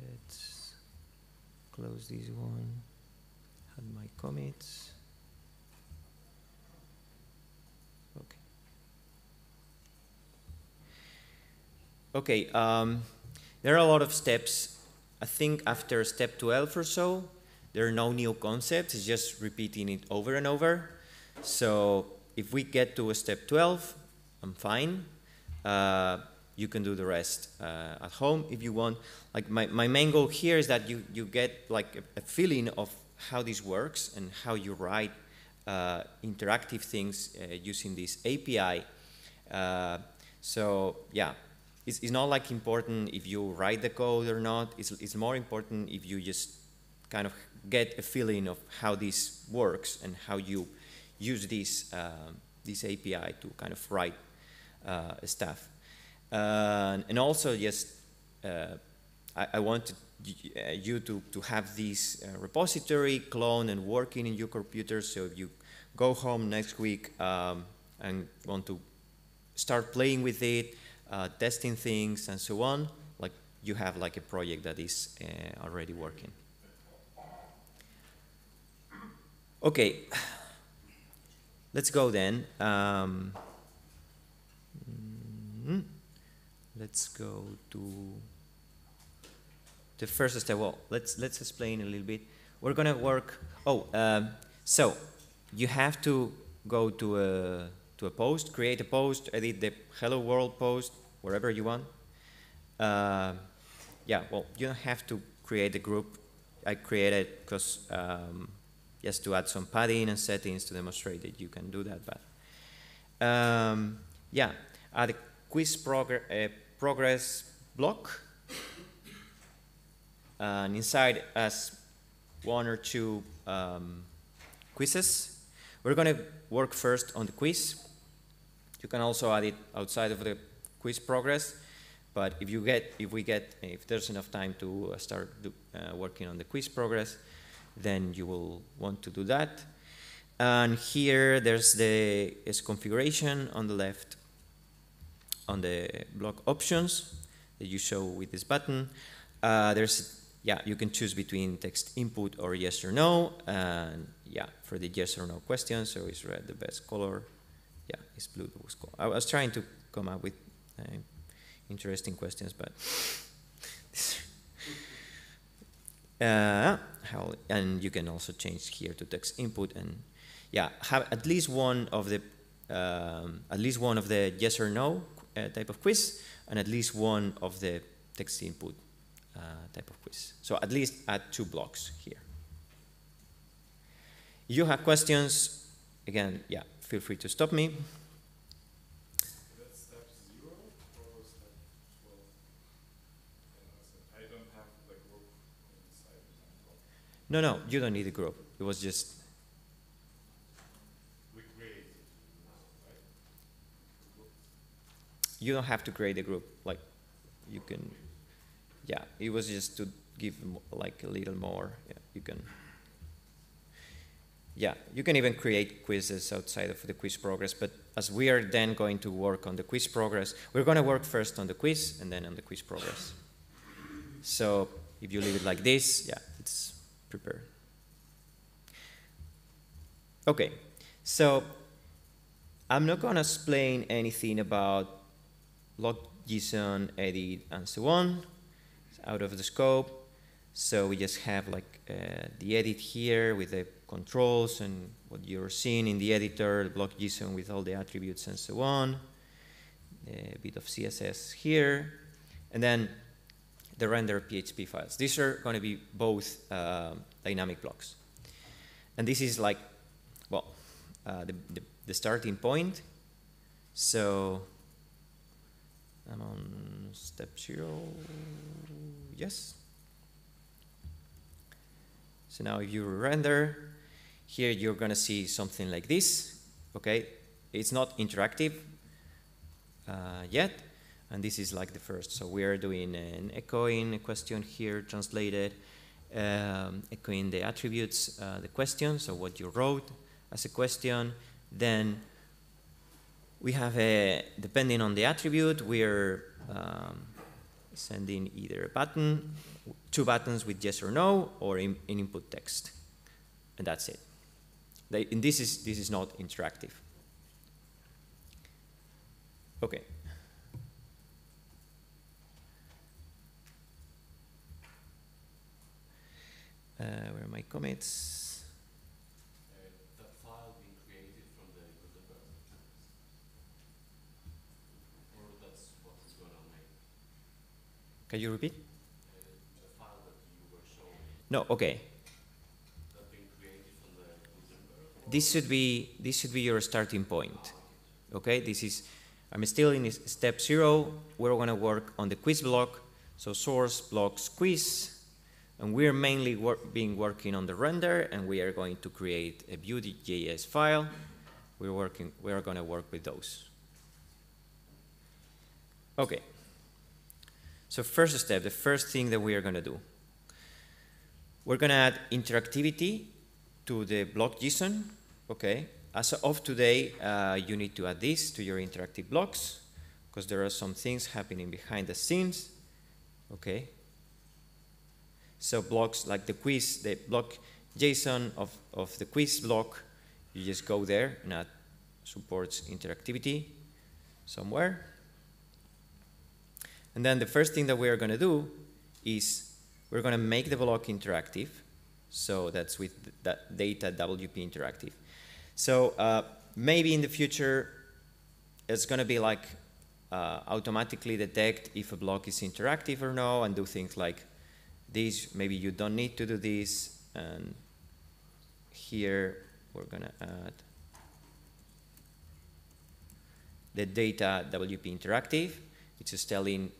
Let's close this one. Had my commits. Okay, there are a lot of steps. I think after step 12 or so, there are no new concepts. It's just repeating it over and over. So if we get to a step 12, I'm fine. You can do the rest at home if you want. Like my main goal here is that you get like a feeling of how this works and how you write interactive things using this API. So yeah. It's not like important if you write the code or not. It's more important if you just kind of get a feeling of how this works and how you use this API to kind of write stuff. And also just, I wanted you to have this repository cloned and working in your computer. So if you go home next week and want to start playing with it, testing things and so on, like you have like a project that is already working. Okay, let's go then. Let's go to the first step. Well, let's explain a little bit. We're gonna work. So you have to go to a post, create a post, edit the hello world post, wherever you want. Yeah, well, you don't have to create a group. I created because just to add some padding and settings to demonstrate that you can do that. But yeah, add a quiz progress block. And inside as 1 or 2 quizzes. We're going to work first on the quiz. You can also add it outside of the quiz progress, but if there's enough time to start working on the quiz progress, then you will want to do that. And here there's the configuration on the left, on the block options that you show with this button. Yeah, you can choose between text input or yes or no, and yeah, for the yes or no question, so is red the best color, yeah, it's blue. It was cool. I was trying to come up with interesting questions, but how, and you can also change here to text input, and yeah, have at least one of the yes or no type of quiz, and at least one of the text input type of quiz. So at least add two blocks here. You have questions again? Yeah, feel free to stop me. No, no, you don't need a group. It was just. We create it now, right? You don't have to create a group. Like, you can. Yeah, it was just to give like a little more. Yeah, you can. Yeah, you can even create quizzes outside of the quiz progress. But as we are then going to work on the quiz progress, we're going to work first on the quiz and then on the quiz progress. So if you leave it like this, yeah, it's. Prepare. Okay, so I'm not going to explain anything about log, JSON, edit, and so on. It's out of the scope. So we just have like the edit here with the controls and what you're seeing in the editor, log JSON with all the attributes and so on. A bit of CSS here, and then the render PHP files. These are going to be both dynamic blocks. And this is like, well, the starting point. So I'm on step 0. Yes. So now if you render, here you're going to see something like this. OK, it's not interactive yet. And this is like the first. So we are doing an echoing a question here, translated, echoing the attributes, the question, so what you wrote as a question. Then we have a, depending on the attribute, we're sending either a button, two buttons with yes or no, or in input text. And that's it. And this is not interactive. OK. Where are my comments? The file being created from the Gutenberg. Or that's what is going on here. Can you repeat? The file that you were showing. No, okay. That being created from the Gutenberg. This should be your starting point. Okay, this is, I'm still in step 0. We're going to work on the quiz block. So source blocks quiz. And we're mainly working on the render, and we are going to create a Vue.js file. We are going to work with those. Okay. So first step, the first thing that we are going to do. We're going to add interactivity to the block JSON. Okay. As of today, you need to add this to your interactive blocks because there are some things happening behind the scenes. Okay. So blocks like the quiz, the block JSON of the quiz block, you just go there and add supports interactivity somewhere. And then the first thing that we are going to do is we're going to make the block interactive. So that's with that data WP interactive. So maybe in the future, it's going to be like automatically detect if a block is interactive or no and do things like this, maybe you don't need to do this, and here we're going to add the data WP interactive. It's just telling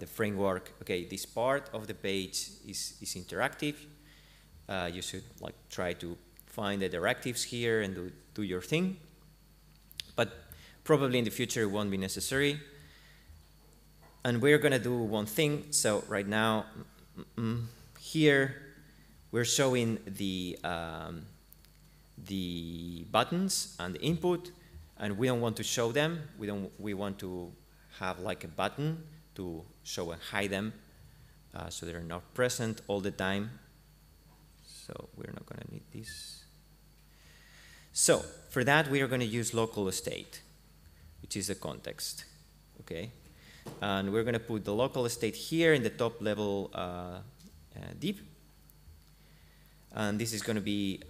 the framework, okay, this part of the page is interactive. You should like try to find the directives here and do your thing, but probably in the future it won't be necessary. And we're going to do one thing. So right now, here, we're showing the buttons and the input. And we don't want to show them. We want to have like a button to show and hide them so they're not present all the time. So we're not going to need this. So for that, we are going to use local state, which is the context. Okay? And we're going to put the local state here in the top level div. And this is going to be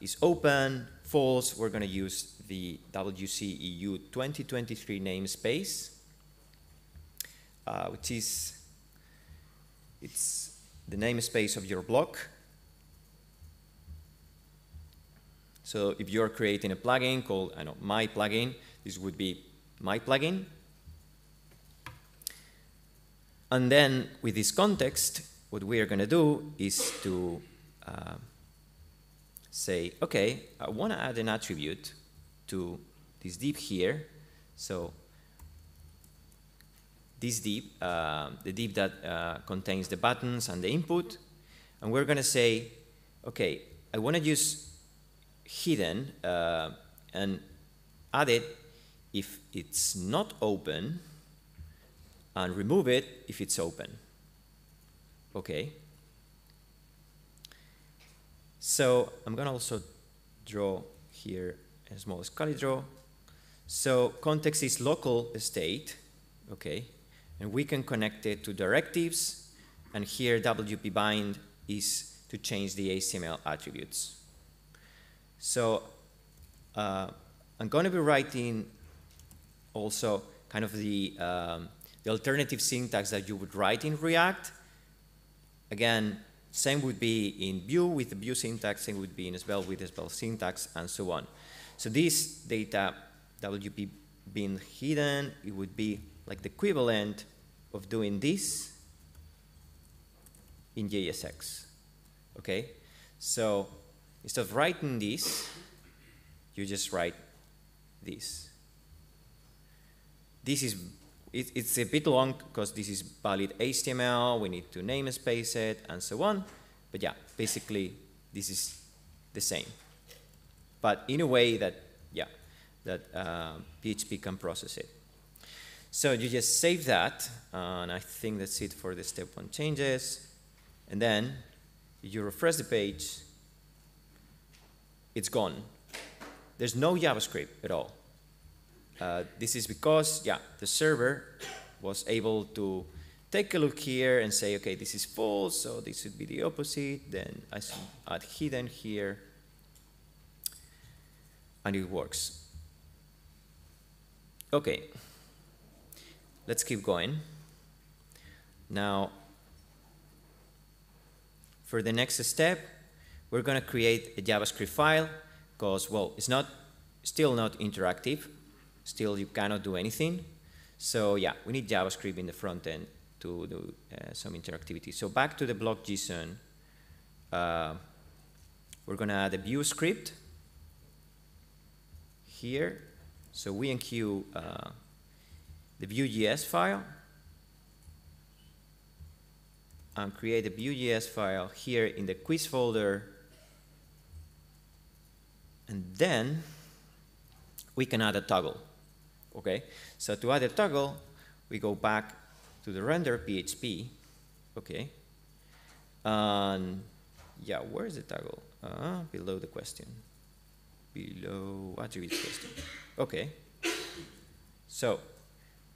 is open, false. We're going to use the WCEU 2023 namespace, which is it's the namespace of your block. So if you're creating a plugin called, I know, my plugin, this would be my plugin. And then with this context, what we are going to do is to say, okay, I want to add an attribute to this div here. So this div, the div that contains the buttons and the input, and we're going to say, okay, I want to use hidden and add it if it's not open, and remove it if it's open. Okay. So I'm going to also draw here a small scally draw. So context is local state, okay, and we can connect it to directives, and here WP bind is to change the HTML attributes. So I'm going to be writing also kind of the alternative syntax that you would write in React. Again, same would be in Vue with the Vue syntax, same would be in Svelte with the Svelte syntax, and so on. So this data, WP being hidden, it would be like the equivalent of doing this in JSX, okay? So instead of writing this, you just write this. This is, it's a bit long because this is valid HTML, we need to namespace it, and so on. But yeah, basically, this is the same. But in a way that, yeah, that PHP can process it. So you just save that, and I think that's it for the step one changes. And then you refresh the page, it's gone. There's no JavaScript at all. This is because, yeah, the server was able to take a look here and say, okay, this is false, so this should be the opposite. Then I should add hidden here, and it works. Okay, let's keep going. Now, for the next step, we're going to create a JavaScript file because, well, it's not still not interactive. Still, you cannot do anything. So yeah, we need JavaScript in the front end to do some interactivity. So back to the block JSON, we're going to add a Vue script here. So we enqueue the Vue.js file and create a Vue.js file here in the quiz folder. And then we can add a toggle. Okay, so to add a toggle, we go back to the render PHP. Okay, and yeah, where's the toggle? Below the question, below attributes question. Okay, so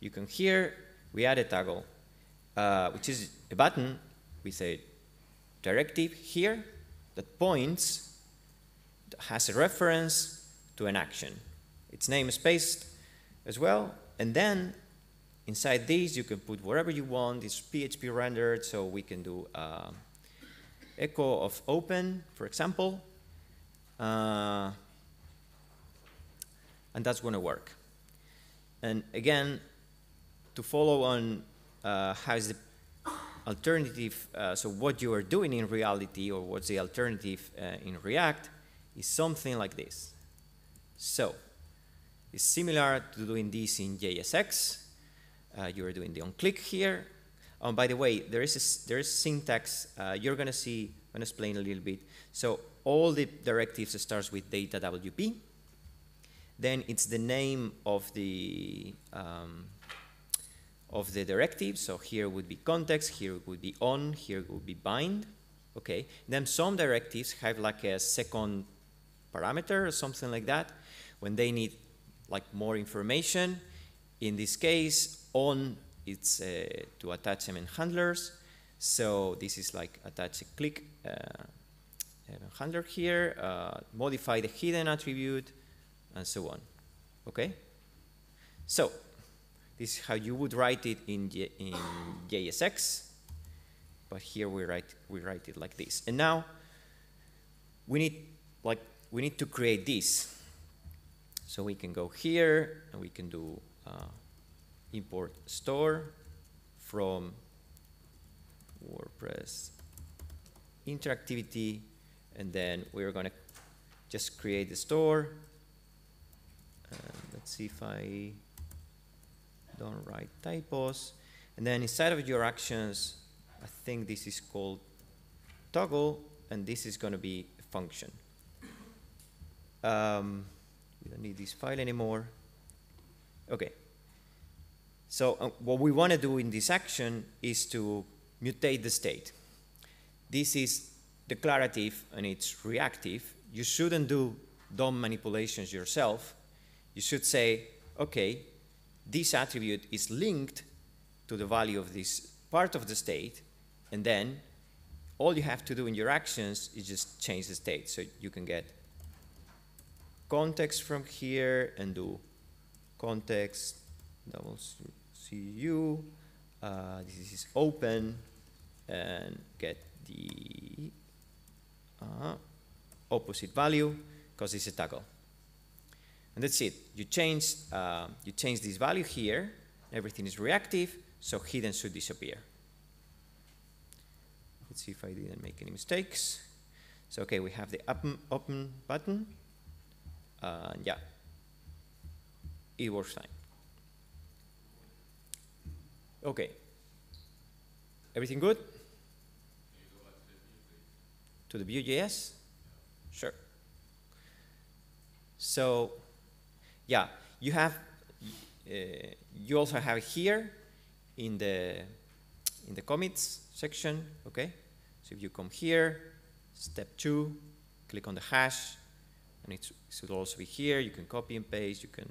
you can hear we add a toggle, which is a button with a directive here that points, has a reference to an action. Its name is spaced as well, and then inside these you can put whatever you want. It's PHP rendered, so we can do echo of open, for example, and that's going to work. And again, to follow on how is the alternative, so what you are doing in reality or what's the alternative in React is something like this. So it's similar to doing this in JSX. You are doing the on-click here. By the way, there is syntax. You're going to see, I'm going to explain a little bit. So all the directives starts with data WP. Then it's the name of the directive. So here would be context, here would be on, here would be bind. Okay. Then some directives have like a second parameter or something like that, when they need like more information. In this case, on it's to attach event handlers. So this is like attach a click event handler here, modify the hidden attribute, and so on. Okay? So this is how you would write it in JSX, but here we write it like this. And now we need to create this. So we can go here and we can do import store from WordPress interactivity, and then we're gonna just create the store. Let's see if I don't write typos. And then inside of your actions, I think this is called toggle, and this is gonna be a function. We don't need this file anymore. Okay. So what we wanna do in this action is to mutate the state. This is declarative and it's reactive. You shouldn't do DOM manipulations yourself. You should say, okay, this attribute is linked to the value of this part of the state, and then all you have to do in your actions is just change the state. So you can get context from here and do context WCEU. This is open, and get the opposite value because it's a toggle. And that's it. You change this value here. Everything is reactive, so hidden should disappear. Let's see if I didn't make any mistakes. So okay, we have the open button. Yeah, it works fine. Okay. Everything good? To the Vue.js? Sure. So. Yeah, you have. You also have here in the commits section. Okay, so if you come here, step 2, click on the hash, and it should also be here. You can copy and paste. You can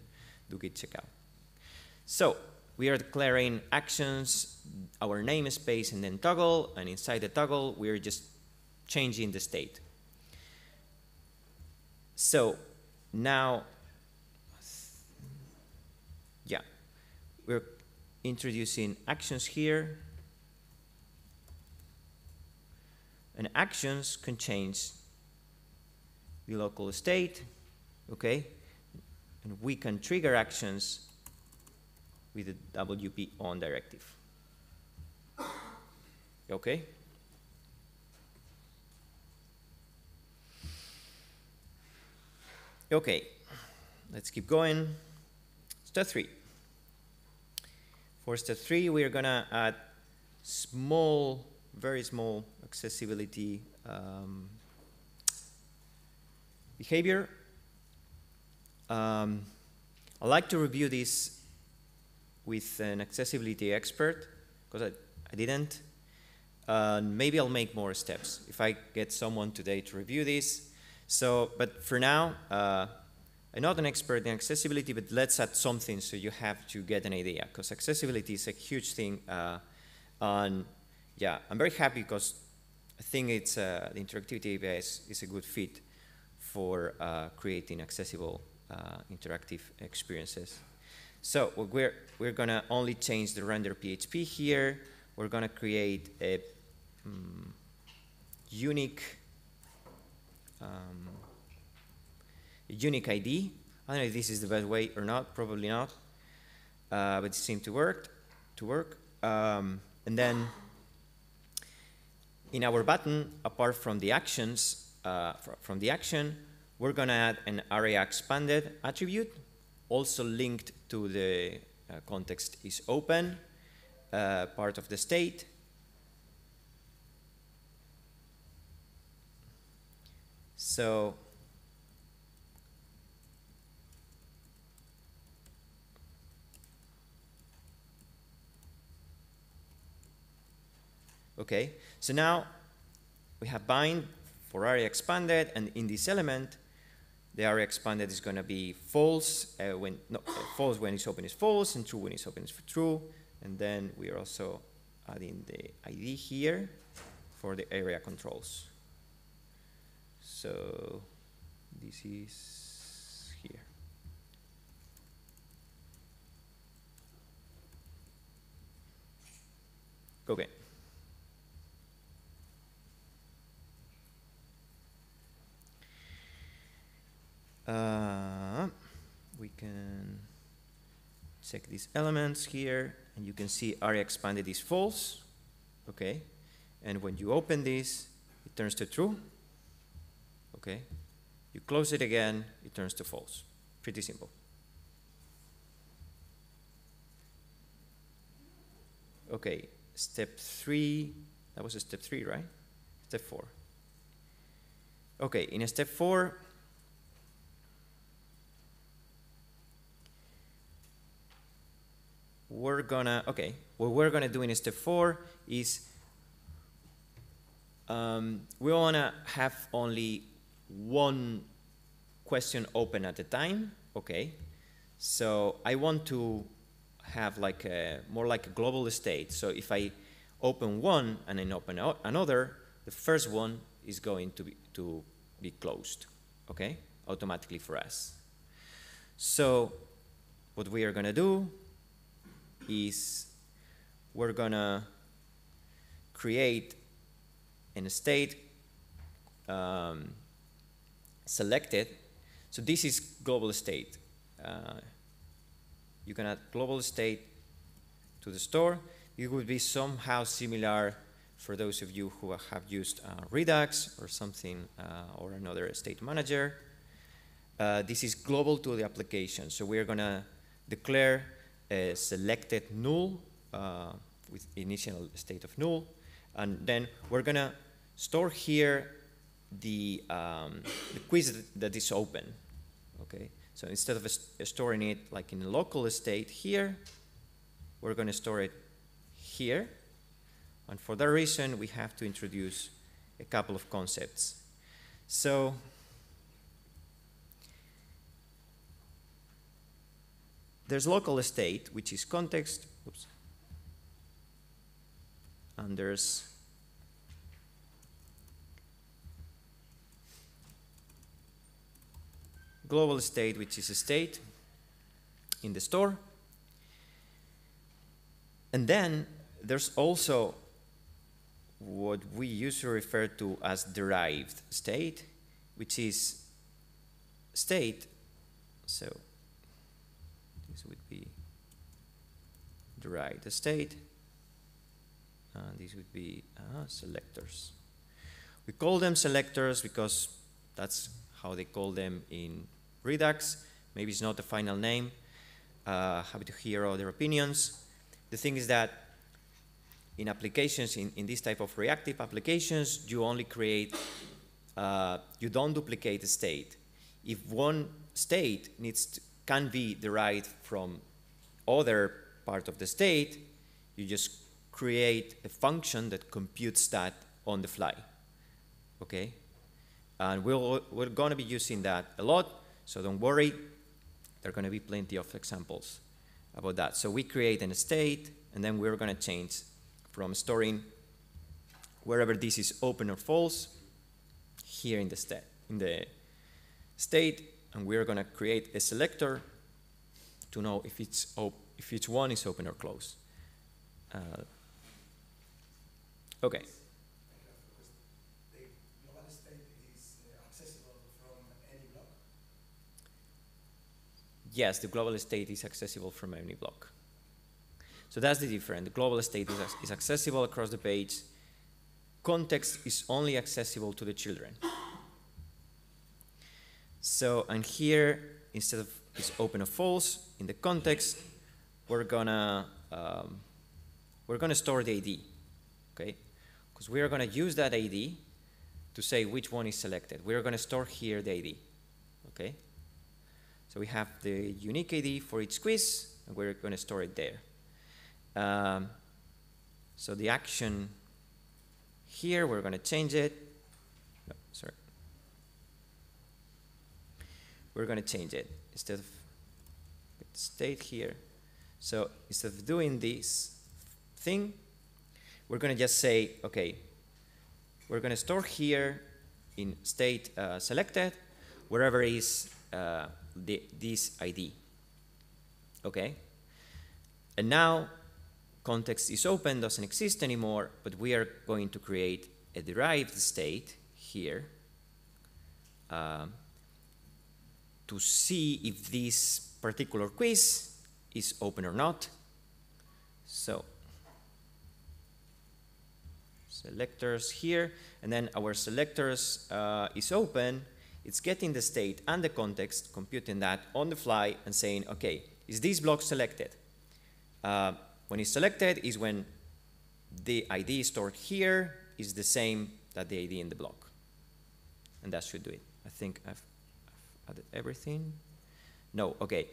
do git checkout. So we are declaring actions, our namespace, and then toggle. And inside the toggle, we are just changing the state. So now. We're introducing actions here, and actions can change the local state, okay? And we can trigger actions with the WP on directive, okay? Okay, let's keep going. Step 3. For step 3, we are gonna add small, very small accessibility behavior. I like to review this with an accessibility expert because I didn't. Maybe I'll make more steps if I get someone today to review this. So, but for now, I'm not an expert in accessibility, but let's add something so you have to get an idea, because accessibility is a huge thing. And yeah, I'm very happy because I think it's the Interactivity API is a good fit for creating accessible interactive experiences. So we're gonna only change the render PHP here. We're gonna create a unique ID. I don't know if this is the best way or not, probably not, but it seemed to work. And then in our button, apart from the actions, from the action, we're gonna add an area expanded attribute, also linked to the context is open, part of the state. So okay, so now we have bind for area expanded, and in this element, The array expanded is going to be false false when it's open is false, and true when it's open is true. And then we are also adding the ID here for the area controls. So this is here. Okay. We can check these elements here, and you can see area expanded is false. Okay. And when you open this, it turns to true. Okay. You close it again, it turns to false. Pretty simple. Okay. Step 3. That was a step 3, right? Step 4. Okay. In a step 4, we're gonna, okay, what we're gonna do in step 4 is we wanna have only one question open at a time, okay? So I want to have like a, more like a global state. So if I open one and then open another, the first one is going to be closed, okay? Automatically for us. So what we are gonna do is we're gonna create an state selected. So this is global state. You can add global state to the store. It would be somehow similar for those of you who have used Redux or something or another state manager. This is global to the application. So we're gonna declare selected null with initial state of null, and then we're gonna store here the quiz that is open. Okay, so instead of storing it like in a local state here, we're gonna store it here, and for that reason we have to introduce a couple of concepts. So there's local state, which is context, oops, and there's global state, which is a state in the store. And then there's also what we usually refer to as derived state, which is state, so this would be derived state, and these would be selectors. We call them selectors because that's how they call them in Redux. Maybe it's not the final name. Happy to hear other opinions. The thing is that in applications, in this type of reactive applications, you only create, you don't duplicate a state. If one state needs to can be derived from other part of the state, you just create a function that computes that on the fly, okay? And we're gonna be using that a lot, so don't worry, there are gonna be plenty of examples about that. So we create an state, and then we're gonna change from storing wherever this is open or false, here in the state, and we're gonna create a selector to know if each one is open or closed. Okay. The global state is accessible from any block? Yes, the global state is accessible from any block. So that's the difference. The global state is accessible across the page. Context is only accessible to the children. So, and here, instead of is open or false, in the context, we're gonna store the ID, okay? Because we are gonna use that ID to say which one is selected. We're gonna store here the ID, okay? So we have the unique ID for each quiz, and we're gonna store it there. So the action here, we're gonna change it. No, sorry. we're going to change it. Instead of state here, so instead of doing this thing, we're going to just say, okay, we're going to store here in state selected wherever is this ID. Okay, and now context is open, doesn't exist anymore, but we are going to create a derived state here to see if this particular quiz is open or not. So selectors here, and then our selectors is open. It's getting the state and the context, computing that on the fly and saying, okay, is this block selected? When it's selected is when the ID stored here is the same that the ID in the block. And that should do it. I think I've added everything. No, okay.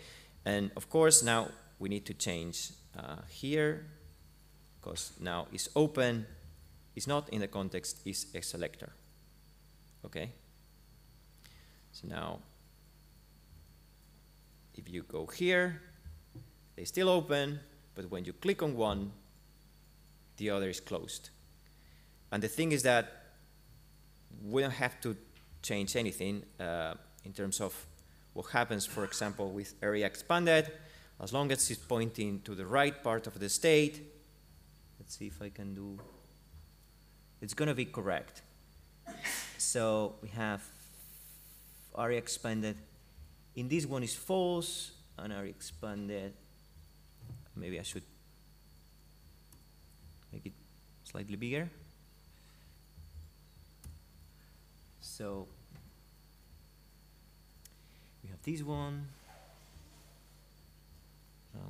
And of course now we need to change here, because now it's open, it's not in the context, it's a selector. Okay. So now if you go here, they're still open, but when you click on one, the other is closed. And the thing is that we don't have to change anything in terms of what happens, for example, with area expanded. As long as it's pointing to the right part of the state, let's see if I can do, it's going to be correct. So we have area expanded, in this one is false, and area expanded, maybe I should make it slightly bigger. So we have this one,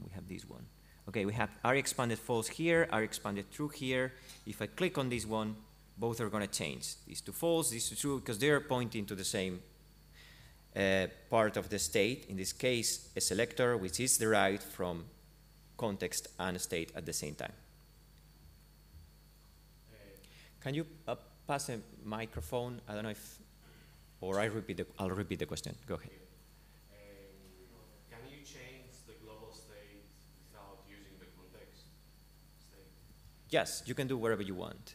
we have this one. Okay, we have area expanded false here, area expanded true here. If I click on this one, both are going to change. These to false, these to true, because they are pointing to the same part of the state, in this case a selector, which is derived from context and state at the same time. Can you pass a microphone? I don't know if, or I'll repeat the question. Go ahead. Can you change the global state without using the context state? Yes, you can do whatever you want.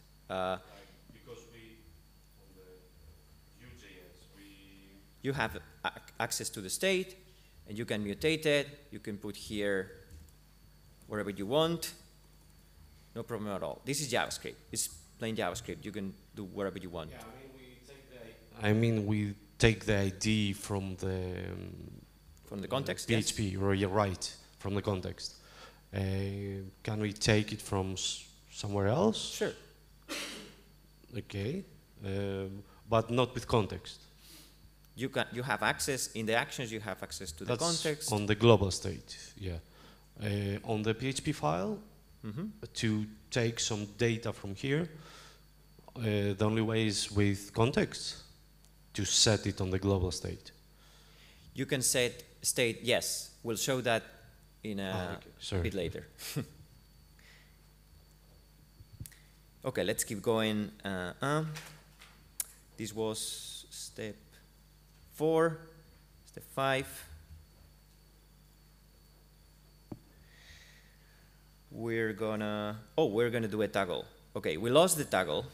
You have access to the state, and you can mutate it. You can put here wherever you want. No problem at all. This is JavaScript. It's plain JavaScript. You can do whatever you want. Yeah, I mean, we take the ID from the context. PHP, yes. You're right, from the context. Can we take it from somewhere else? Sure. Okay, but not with context. You have access, in the actions you have access to the context. On the global state, yeah. On the PHP file, to take some data from here, the only way is with context, to set it on the global state. You can set state, yes. We'll show that in a bit later. Okay, let's keep going. This was step 4, step 5. We're gonna, we're gonna do a toggle. Okay, we lost the toggle.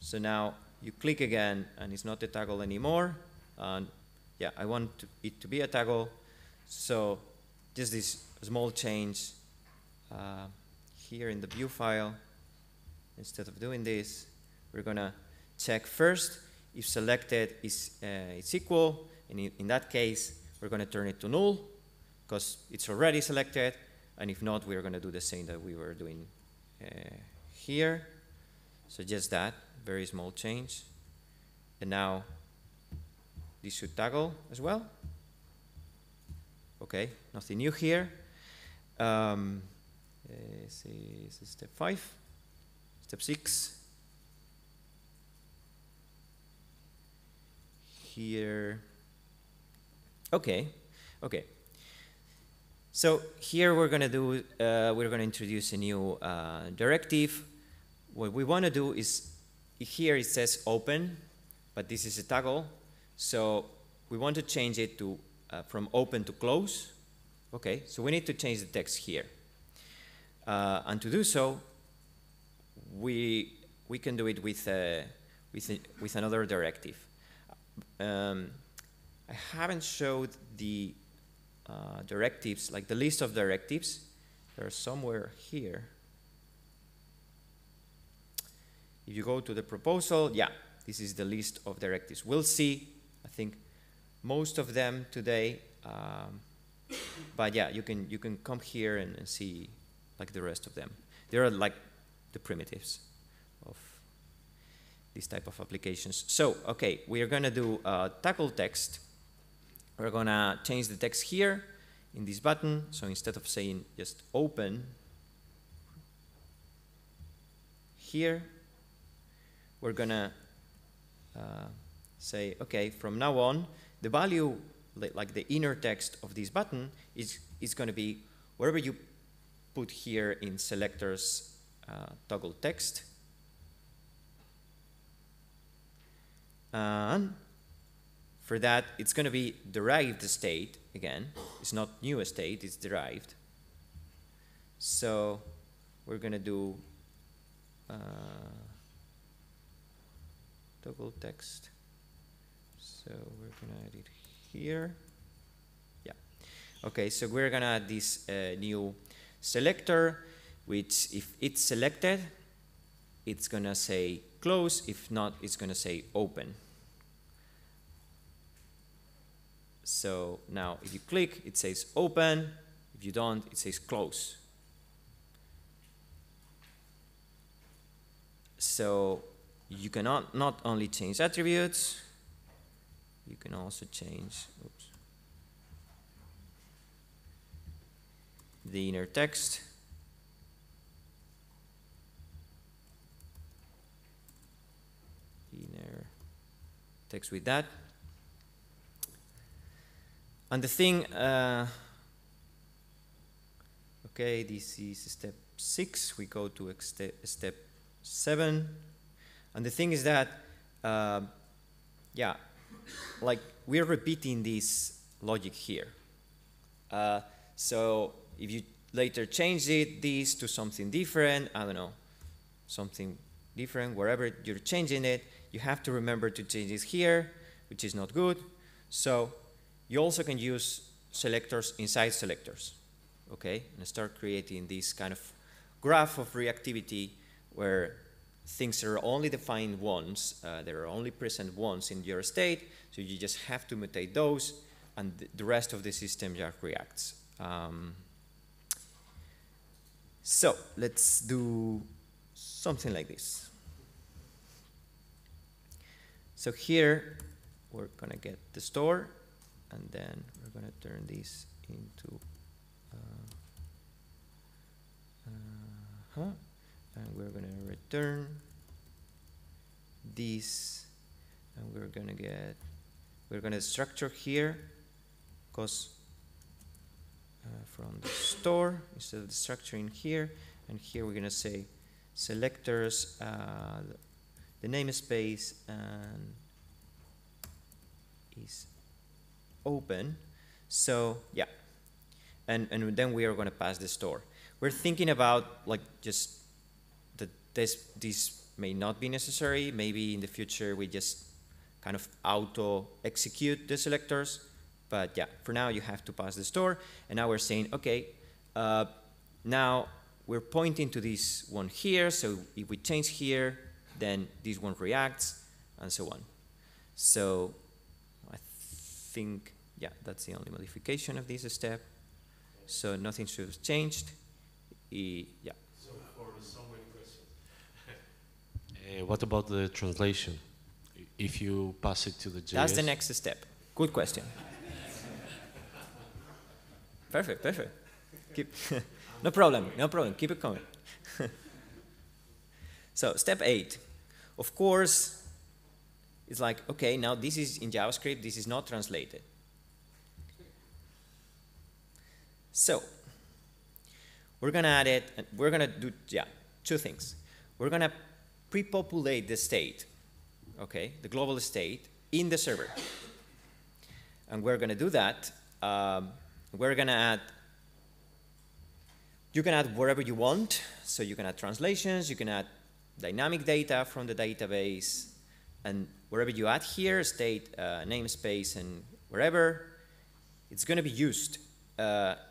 So now you click again and it's not a toggle anymore. And yeah, I want it to be a toggle. So just this small change here in the view file. Instead of doing this, we're gonna check first if selected is it's equal, and in that case, we're going to turn it to null because it's already selected, and if not, we're going to do the same that we were doing here. So just that, very small change. And now this should toggle as well. Okay, nothing new here. This is step 5, step 6. Here, okay. So here we're gonna do, we're gonna introduce a new directive. What we wanna do is, here it says open, but this is a toggle. So we want to change it to from open to close. Okay, so we need to change the text here. And to do so, we can do it with another directive. I haven't showed the directives, like the list of directives. They're somewhere here. If you go to the proposal, yeah, this is the list of directives. We'll see, I think, most of them today. But yeah, you can come here and see like the rest of them. There are like the primitives of these type of applications. So, okay, we are gonna do tackle text. We're gonna change the text here in this button. So instead of saying just open here, we're gonna say, okay, from now on, the value, like the inner text of this button, is gonna be wherever you put here in selectors toggle text. And for that, it's gonna be derived state again. It's not new state, it's derived. So we're gonna do toggle text. So we're gonna add it here. Yeah. Okay, so we're gonna add this new selector, which if it's selected, it's gonna say close. If not, it's gonna say open. So now if you click, it says open. If you don't, it says close. So you cannot not only change attributes, you can also change the inner text. Inner text with that. And the thing, okay, this is step 6. We go to step 7. And the thing is that, yeah, like we're repeating this logic here. So if you later change it, this to something different, I don't know, something different, wherever you're changing it, you have to remember to change this here, which is not good. So you also can use selectors inside selectors, okay? And start creating this kind of graph of reactivity where things are only defined once, they are only present once in your state, so you just have to mutate those, and the rest of the system just reacts. So let's do something like this. So here we're gonna get the store, and then we're gonna turn this into and we're gonna return this, and we're gonna structure here, because from the store instead of the structure in here, and here we're gonna say selectors, the namespace and is open. So yeah, and then we are gonna pass the store. We're thinking about like just this may not be necessary. Maybe in the future we just kind of auto-execute the selectors. But yeah, for now you have to pass the store. And now we're saying, okay, now we're pointing to this one here. So if we change here, then this one reacts, and so on. So I think, yeah, that's the only modification of this step. So nothing should have changed. Yeah. What about the translation? If you pass it to the JS? That's the next step. Good question. Perfect, perfect. Keep no problem, no problem. Keep it coming. So step 8. Of course, it's like, okay, now this is in JavaScript. This is not translated. So we're going to add it. And we're going to do, yeah, two things. We're going to pre-populate the state, okay, the global state in the server. and we're going to do that. We're going to add, you can add whatever you want. So you can add translations, you can add dynamic data from the database, and wherever you add here, state, namespace, and wherever, it's going to be used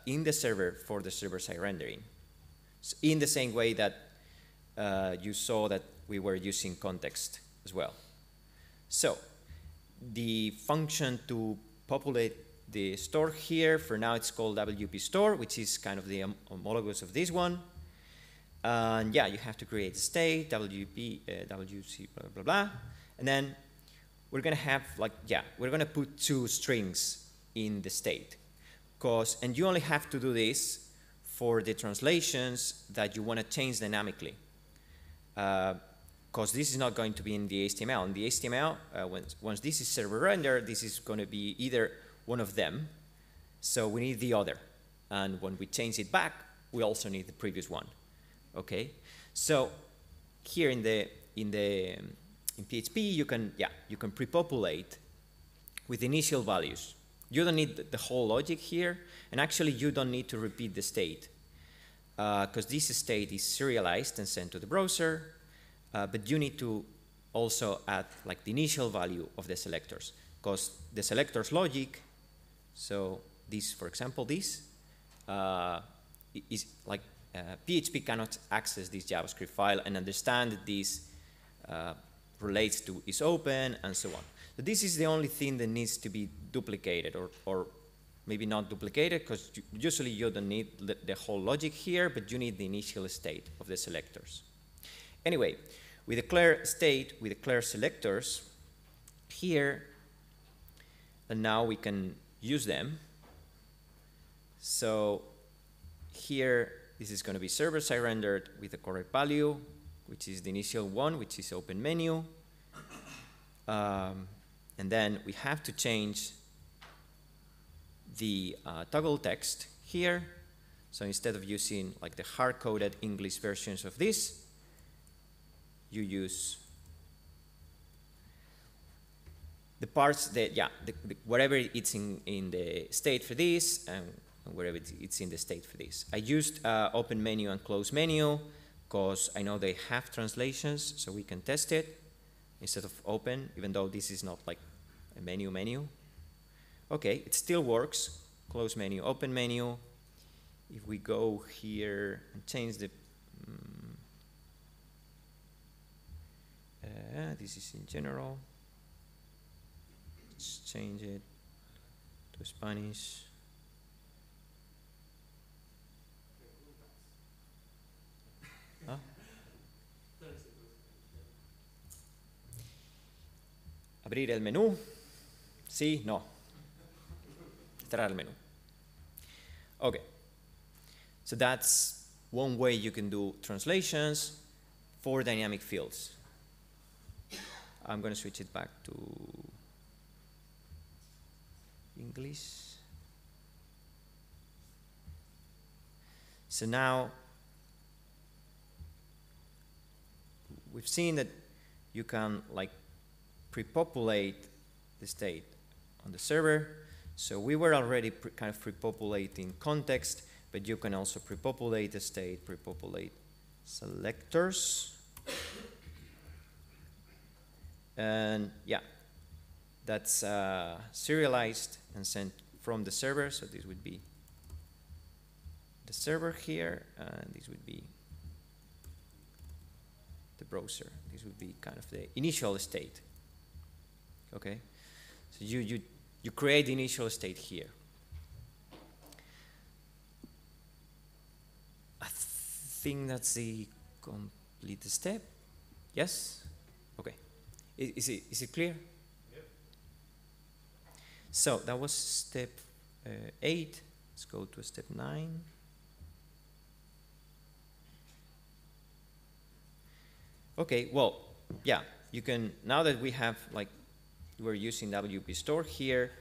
in the server for the server-side rendering. So in the same way that you saw that we were using context as well. So the function to populate the store here, for now it's called WP Store, which is kind of the homologous of this one. And yeah, you have to create state, WP, WC, blah, blah, blah. And then we're going to have, like, yeah, we're going to put two strings in the state. Cause, and you only have to do this for the translations that you want to change dynamically. Because this is not going to be in the HTML. In the HTML, once this is server rendered, this is going to be either one of them. So we need the other. And when we change it back, we also need the previous one. Okay? So here in PHP, you can, yeah, you can pre-populate with initial values. You don't need the whole logic here. And actually, you don't need to repeat the state, because this state is serialized and sent to the browser. But you need to also add, like, the initial value of the selectors, because the selectors logic, so this, for example, this, is like, PHP cannot access this JavaScript file and understand that this relates to is open and so on. So this is the only thing that needs to be duplicated, or maybe not duplicated, because usually you don't need the whole logic here, but you need the initial state of the selectors. Anyway, we declare state, we declare selectors here, and now we can use them. So here, this is going to be server-side rendered with the correct value, which is the initial one, which is open menu. And then we have to change the toggle text here. So instead of using, like, the hard-coded English versions of this, you use the parts that, yeah, whatever it's in the state for this, and wherever it's in the state for this. I used open menu and close menu, because I know they have translations, so we can test it instead of open, even though this is not like a menu. Okay, it still works. Close menu, open menu. If we go here and change the, this is in general. Let's change it to Spanish. Huh? Abrir el menú. Sí, no. Cerrar el menú. Okay. So that's one way you can do translations for dynamic fields. I'm going to switch it back to English. So now we've seen that you can, like, pre-populate the state on the server. So we were already kind of pre-populating context, but you can also pre-populate the state, pre-populate selectors. And yeah, that's serialized and sent from the server. So this would be the server here, and this would be the browser. This would be kind of the initial state. Okay, so you create the initial state here. I think that's the complete step. Yes. Okay. Is it clear? Yep. So that was step 8. Let's go to step 9. Okay, well, yeah, you can, now that we have, like, we're using WP Store here,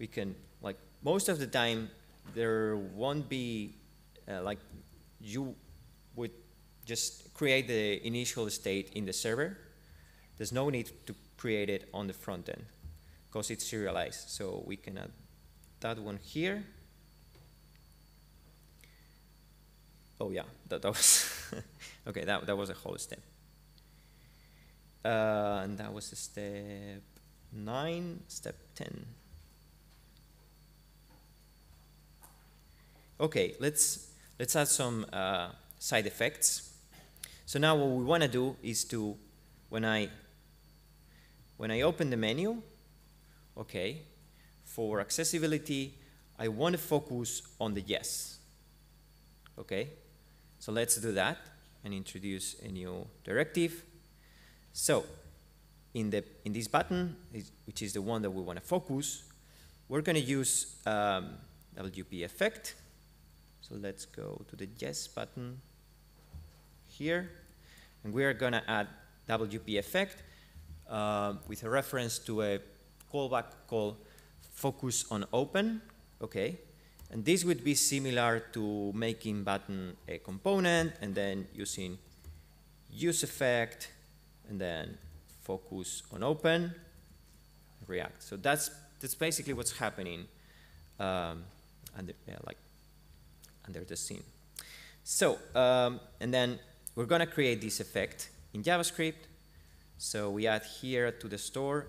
we can, like, most of the time there won't be, like, you would just create the initial state in the server. There's no need to create it on the front end. because it's serialized. So we can add that one here. Oh yeah, that was okay. That was a whole step, and that was step 9, step 10. Okay, let's add some side effects. So now what we want to do is to when I open the menu, okay, for accessibility, I want to focus on the yes. Okay. So let's do that and introduce a new directive. So in this button, which is the one that we want to focus, we're going to use WP effect. So let's go to the yes button here, and we are going to add WP effect with a reference to a callback called focus on open. Okay. And this would be similar to making button a component and then using use effect and then focus on open, React. So that's basically what's happening under the scene. So and then we're gonna create this effect in JavaScript. So we add here to the store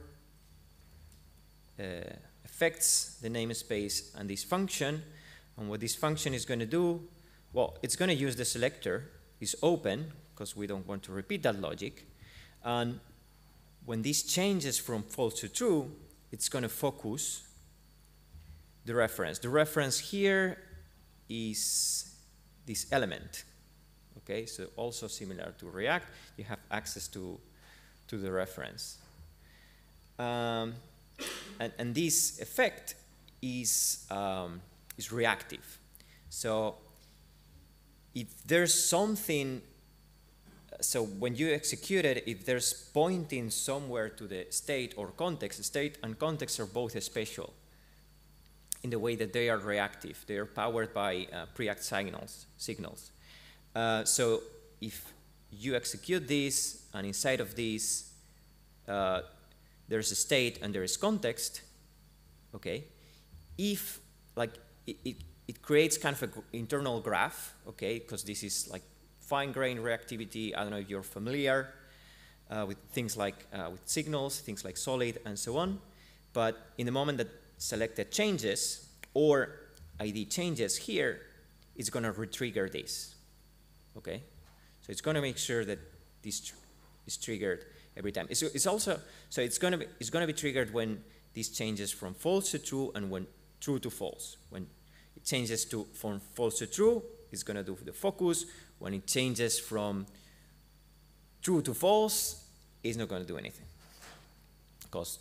effects, the namespace, and this function. And what this function is going to do, well, it's going to use the selector is open, because we don't want to repeat that logic. And when this changes from false to true, it's going to focus the reference. The reference here is this element. Okay, so also similar to React, you have access to the reference. And this effect is reactive. So if there's something, so when you execute it, if there's pointing somewhere to the state or context, state and context are both spatial in the way that they are reactive. They are powered by Preact signals. So if you execute this and inside of this, there's a state and there is context, okay? If, like, it creates kind of an internal graph, okay? Because this is like fine-grained reactivity. I don't know if you're familiar with things like, with Signals, things like Solid and so on. But in the moment that selected changes or ID changes here, it's gonna re-trigger this, okay? So it's gonna make sure that this is triggered every time. It's also, so it's gonna be triggered when this changes from false to true and when true to false. When it changes from false to true, it's gonna do the focus. When it changes from true to false, it's not gonna do anything. Because,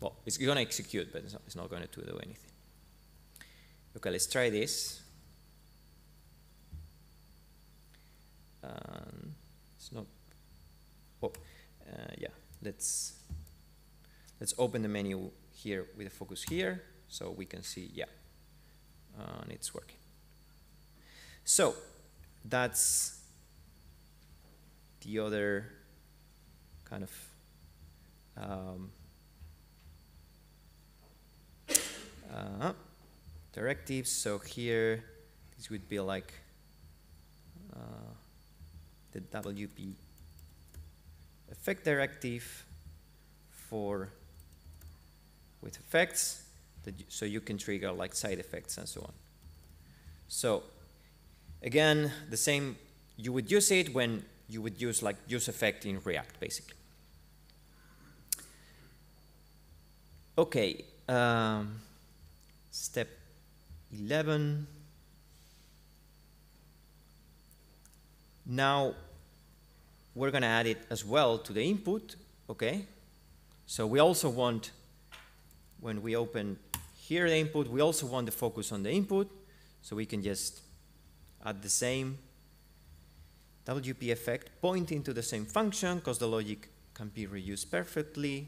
well, it's gonna execute, but it's not gonna do anything. Okay, let's try this. It's not, oh. Yeah, let's open the menu here with a focus here, so we can see, yeah, and it's working. So that's the other kind of directives. So here, this would be like the WP effect directive for with effects, that so you can trigger like side effects and so on. So again, the same, you would use it when you would use like use effect in React basically. Okay, step 11. Now we're going to add it as well to the input, okay? So we also want, when we open here the input, we also want to focus on the input, so we can just add the same WP effect pointing to the same function, because the logic can be reused perfectly.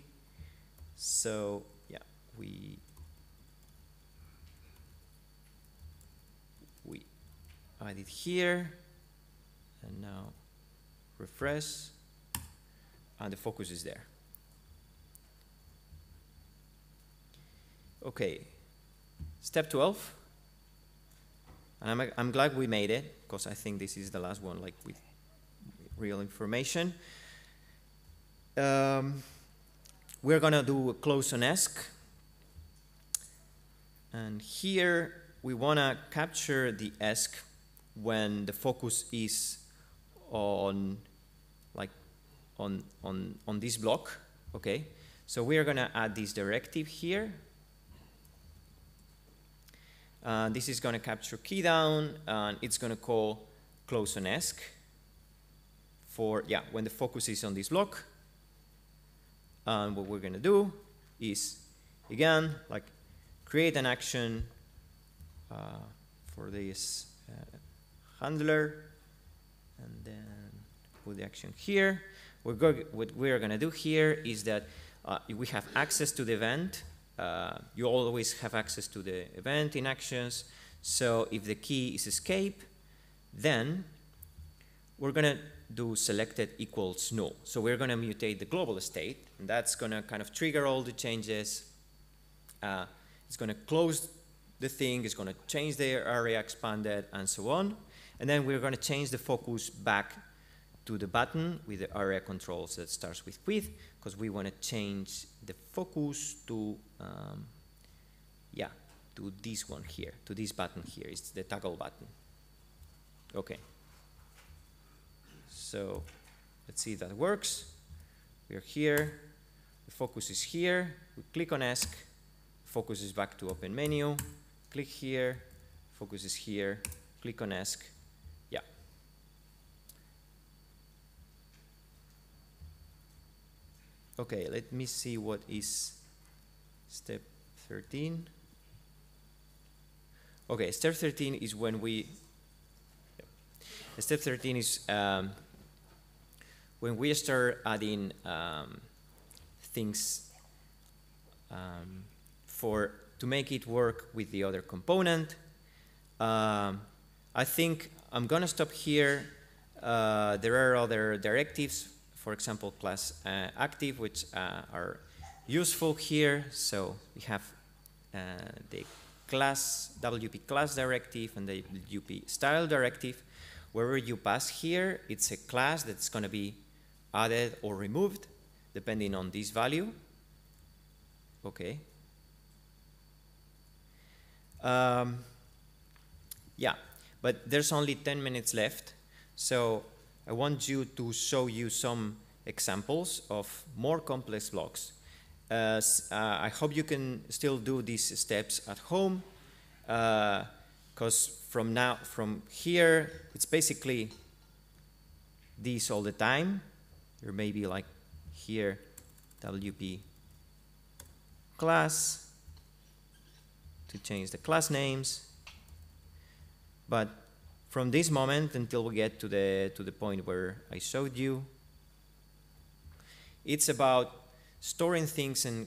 So yeah, we add it here, and now refresh, and the focus is there. Okay, step 12. And I'm glad we made it, because I think this is the last one, like with real information. We're gonna do a close on ESC. And here we wanna capture the ESC when the focus is on like on this block. Okay, so we are gonna add this directive here. This is going to capture key down, and it's going to call close on ESC for, yeah, when the focus is on this block. And what we're going to do is, again, like create an action for this handler, and then put the action here. What we're going to do here is that we have access to the event. You always have access to the event in actions, so if the key is escape, then we're going to do selected equals null. So we're going to mutate the global state, and that's going to kind of trigger all the changes. It's going to close the thing, it's going to change the area expanded, and so on. And then we're going to change the focus back to the button with the area controls that starts with, because we want to change the focus to, yeah, to this one here, to this button here. It's the toggle button. Okay. So let's see if that works. We're here. The focus is here. We click on ESC. Focus is back to open menu. Click here. Focus is here. Click on ESC. Okay, let me see what is step 13. Okay, step 13 is when we, step 13 is when we start adding things to make it work with the other component. I think I'm gonna stop here. There are other directives. For example, class active, which are useful here. So we have the class WP class directive and the WP style directive. Wherever you pass here, it's a class that's going to be added or removed depending on this value. Okay. Yeah, but there's only 10 minutes left, so I want you to show you some examples of more complex blocks. I hope you can still do these steps at home, because from here, it's basically these all the time. There may be like here, WP class to change the class names, but from this moment until we get to the point where I showed you, it's about storing things in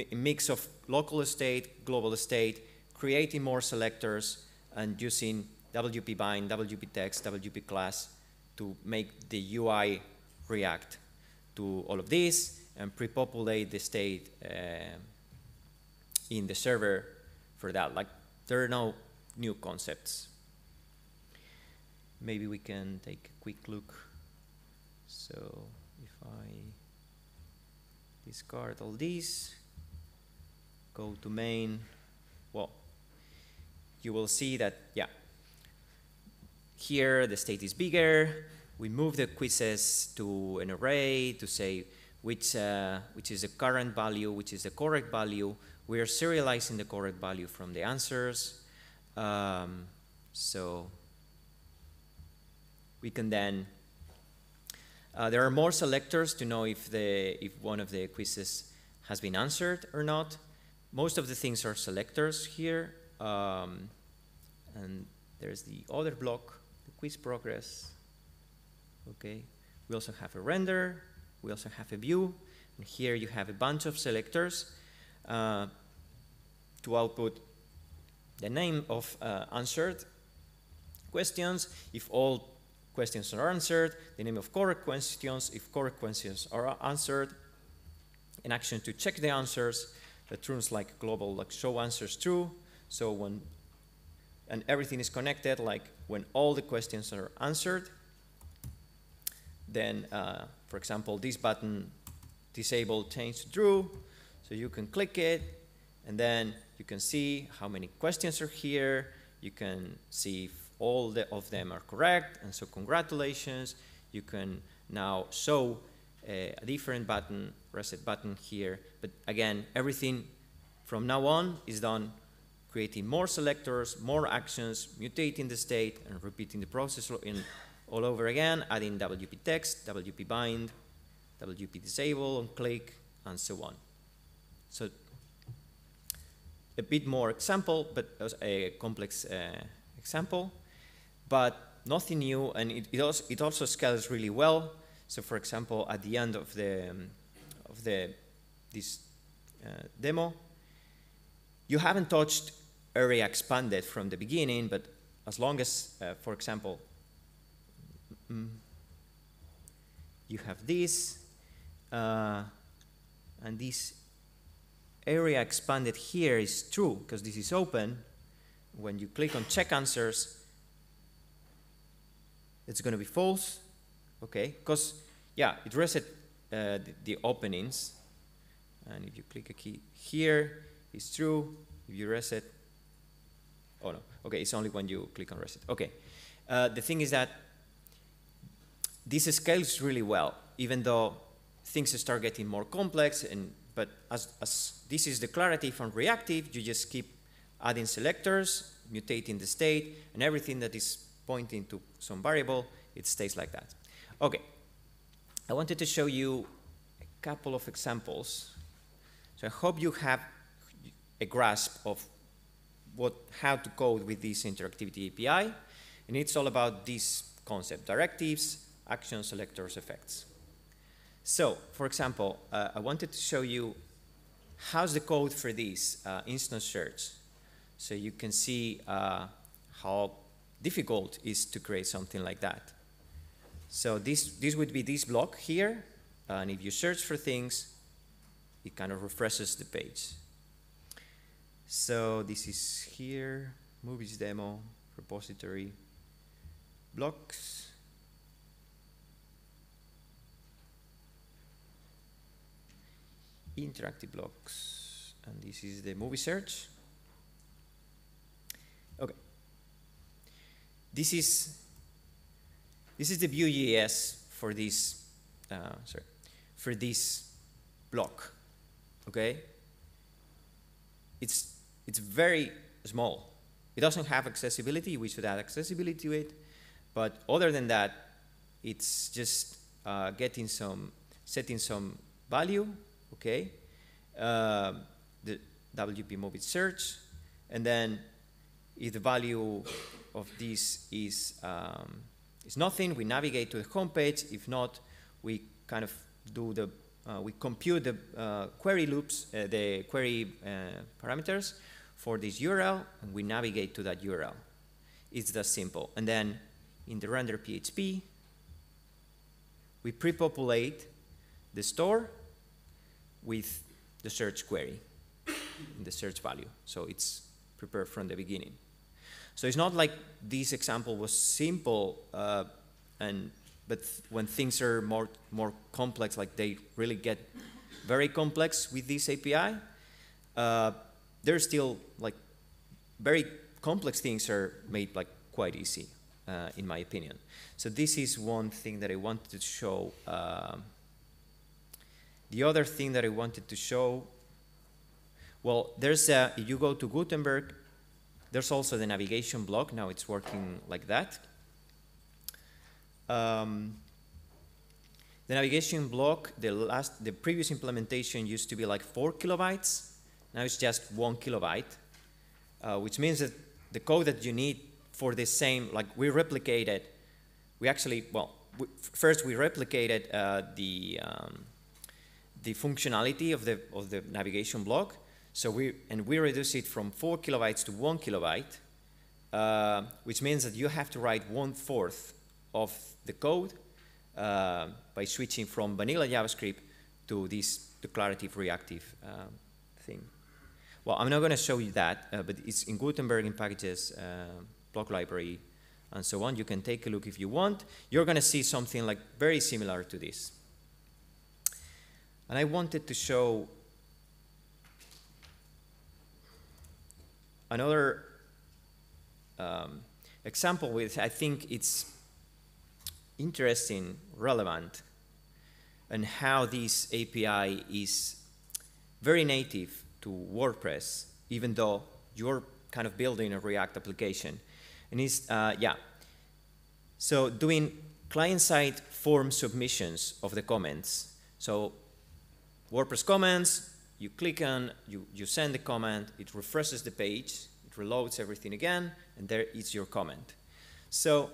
a mix of local state, global state, creating more selectors, and using WP bind, WP text, WP class to make the UI react to all of this and pre-populate the state in the server for that. Like, there are no new concepts. Maybe we can take a quick look. So if I discard all these, go to main, well, you will see that, yeah, here the state is bigger. We move the quizzes to an array to say which is the current value, which is the correct value. We are serializing the correct value from the answers. So we can then, there are more selectors to know if one of the quizzes has been answered or not. Most of the things are selectors here. And there's the other block, the quiz progress. Okay, we also have a render. We also have a view. And here you have a bunch of selectors to output the name of answered questions. If all questions are answered, the name of correct questions, if correct questions are answered, an action to check the answers, that turns like global, like show answers true. So when, and everything is connected, like when all the questions are answered, then for example, this button, disable change to true. So you can click it and then you can see how many questions are here. You can see if all of them are correct, and so congratulations. You can now show a different button, reset button here. But again, everything from now on is done creating more selectors, more actions, mutating the state, and repeating the process all over again, adding WP text, WP bind, WP disable, and click, and so on. So a bit more example, but a complex example, but nothing new, and it also scales really well. So for example, at the end of this demo, you haven't touched area expanded from the beginning, but as long as, for example, you have this and this area expanded here is true because this is open. When you click on check answers, it's going to be false. Okay, because yeah, it reset the openings, and if you click a key here, it's true. If you reset, oh no, okay, it's only when you click on reset. Okay, the thing is that this scales really well, even though things start getting more complex. And but as this is declarative and reactive, you just keep adding selectors, mutating the state, and everything that is pointing to some variable, it stays like that. Okay, I wanted to show you a couple of examples. So I hope you have a grasp of how to code with this interactivity API, and it's all about this concept: directives, actions, selectors, effects. So, for example, I wanted to show you how's the code for this instance search, so you can see how difficult it is to create something like that. So this would be this block here, and if you search for things, it kind of refreshes the page. So this is here, movies demo, repository, blocks. Interactive blocks, and this is the movie search. Okay. This is the Vue.js for this for this block. Okay. It's very small. It doesn't have accessibility. We should add accessibility to it, but other than that, it's just setting some value. Okay, the WP movie search, and then if the value of this is nothing, we navigate to the home page. If not, we kind of do the we compute the query loops, the query parameters for this URL, and we navigate to that URL. It's that simple. And then in the render PHP, we pre-populate the store with the search query and the search value. So it's prepared from the beginning. So it's not like this example was simple, but when things are more complex, like they really get very complex with this API, they're still like very complex things are made like quite easy, in my opinion. So this is one thing that I wanted to show. The other thing that I wanted to show, well, there's if you go to Gutenberg, there's also the navigation block. Now it's working like that. The navigation block, the previous implementation used to be like 4 kilobytes. Now it's just 1 kilobyte, which means that the code that you need for the same, like we replicated, we actually, well, first we replicated the functionality of the navigation block, so we reduce it from 4 kilobytes to 1 kilobyte, which means that you have to write 1/4 of the code by switching from vanilla JavaScript to this declarative reactive thing. Well, I'm not going to show you that, but it's in Gutenberg, in packages, block library, and so on. You can take a look if you want. You're going to see something like very similar to this. And I wanted to show another example with, I think it's interesting, relevant, and how this API is very native to WordPress, even though you're kind of building a React application. And it's, so doing client-side form submissions of the comments. So WordPress comments, you click on, you send the comment, it refreshes the page, it reloads everything again, and there is your comment. So,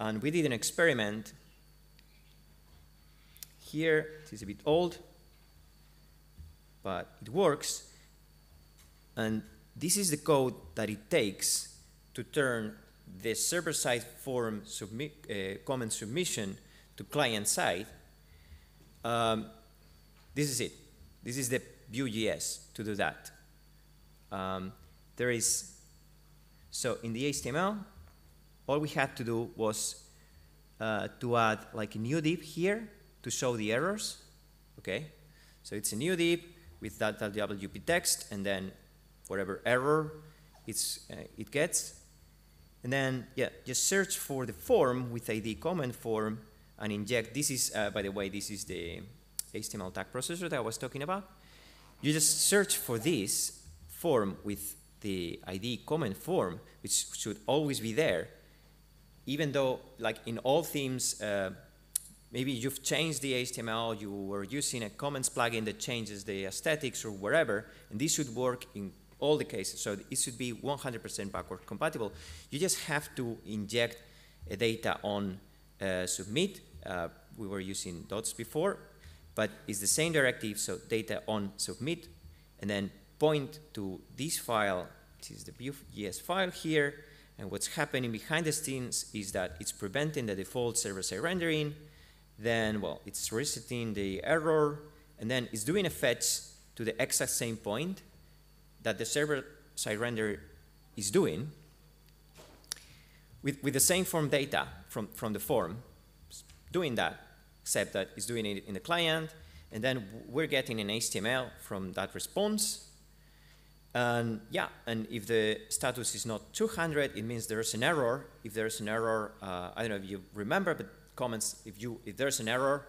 and we did an experiment here. It is a bit old, but it works. And this is the code that it takes to turn the server-side form comment submission to client-side. This is it. This is the Vue.js to do that. So in the HTML, all we had to do was to add like a new div here to show the errors. Okay, so it's a new div with that WP text, and then whatever error it gets, and then just search for the form with ID comment form and inject. This is, by the way, this is the HTML tag processor that I was talking about. You just search for this form with the ID comment form, which should always be there, even though, like in all themes, maybe you've changed the HTML, you were using a comments plugin that changes the aesthetics or wherever, and this should work in all the cases. So it should be 100% backward compatible. You just have to inject data on submit. We were using dots before, but it's the same directive, so data on submit, and then point to this file, which is the Vue.js file here, and what's happening behind the scenes is that it's preventing the default server-side rendering, then, well, it's resetting the error, and then it's doing a fetch to the exact same point that the server-side renderer is doing with the same form data from the form, it's doing that, except that it's doing it in the client, and then we're getting an HTML from that response. And and if the status is not 200, it means there's an error. If there's an error, I don't know if you remember, but comments, if there's an error,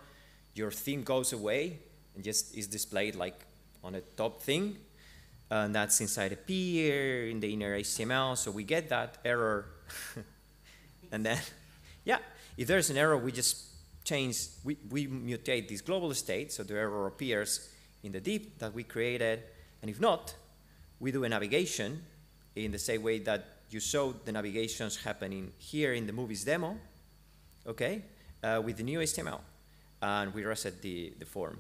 your theme goes away and just is displayed like on a top thing. And that's inside a peer in the inner HTML, so we get that error. And then, if there's an error, we just change, we mutate this global state, so the error appears in the div that we created, and if not, we do a navigation in the same way that you showed the navigations happening here in the movies demo, okay, with the new HTML, and we reset the form.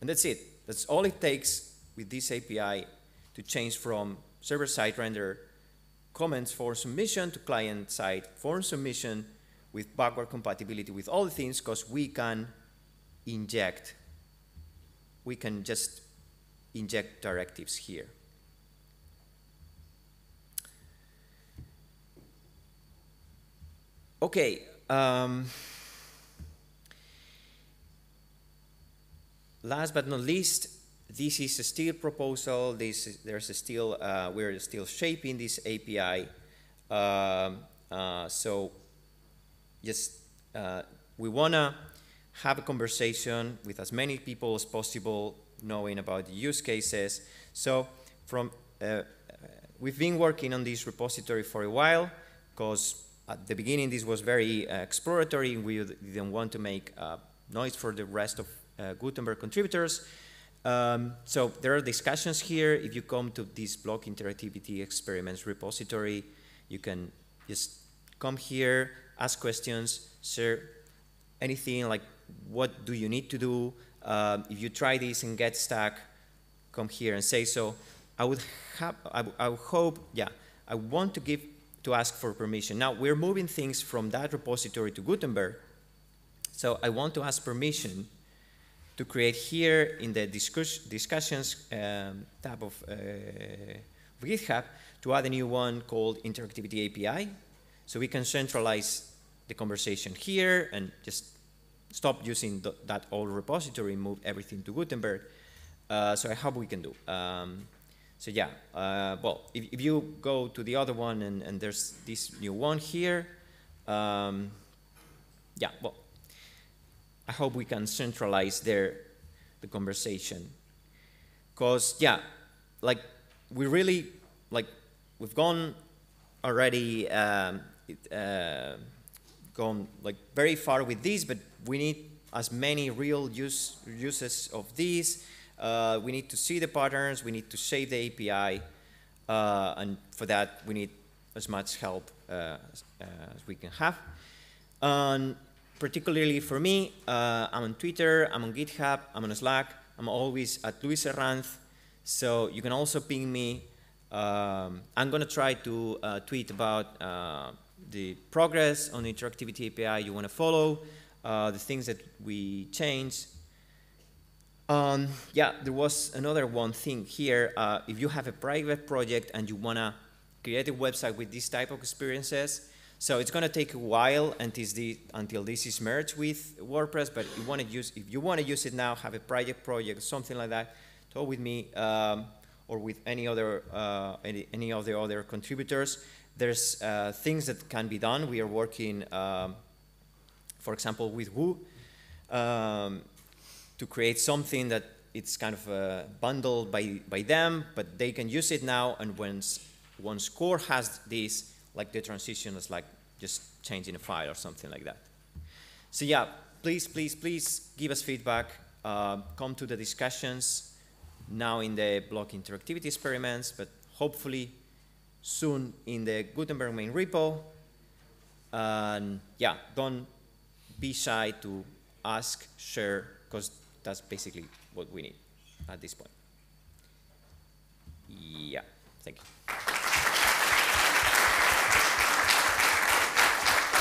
And that's it. That's all it takes with this API to change from server-side render comments for submission to client-side form submission, with backward compatibility with all the things, because we can just inject directives here. Okay. Last but not least, this is a still proposal. We're still shaping this API. So just, we want to have a conversation with as many people as possible, knowing about the use cases. So from we've been working on this repository for a while, because at the beginning this was very exploratory. We didn't want to make noise for the rest of Gutenberg contributors. So there are discussions here. If you come to this blog interactivity experiments repository, you can just come here, ask questions, share anything like what do you need to do. If you try this and get stuck, come here and say so. I want to ask for permission. Now we're moving things from that repository to Gutenberg, so I want to ask permission to create here in the discussions tab of GitHub to add a new one called Interactivity API. So we can centralize the conversation here and just stop using that old repository, move everything to Gutenberg. So I hope we can do. So yeah, well, if you go to the other one and there's this new one here, yeah, well, I hope we can centralize the conversation. Because yeah, like we really, like we've gone already, gone like very far with this, but we need as many real uses of these. We need to see the patterns, we need to save the API, and for that we need as much help as we can have. And particularly for me, I'm on Twitter, I'm on GitHub, I'm on Slack, I'm always at Luis Herranz, so you can also ping me. I'm going to try to tweet about the progress on the Interactivity API you want to follow, the things that we changed. Yeah, there was another one thing here. If you have a private project and you want to create a website with this type of experiences, so it's going to take a while until this is merged with WordPress, but you wanna use, if you want to use it now, have a project, something like that, talk with me or with any of the other contributors. There's things that can be done. We are working, for example, with Vue, to create something that it's kind of bundled by them, but they can use it now. And once Core has this, like the transition is like just changing a file or something like that. So yeah, please, please, please give us feedback. Come to the discussions now in the block interactivity experiments, but hopefully soon in the Gutenberg main repo. And yeah, don't be shy to ask, share, because that's basically what we need at this point. Yeah, thank you.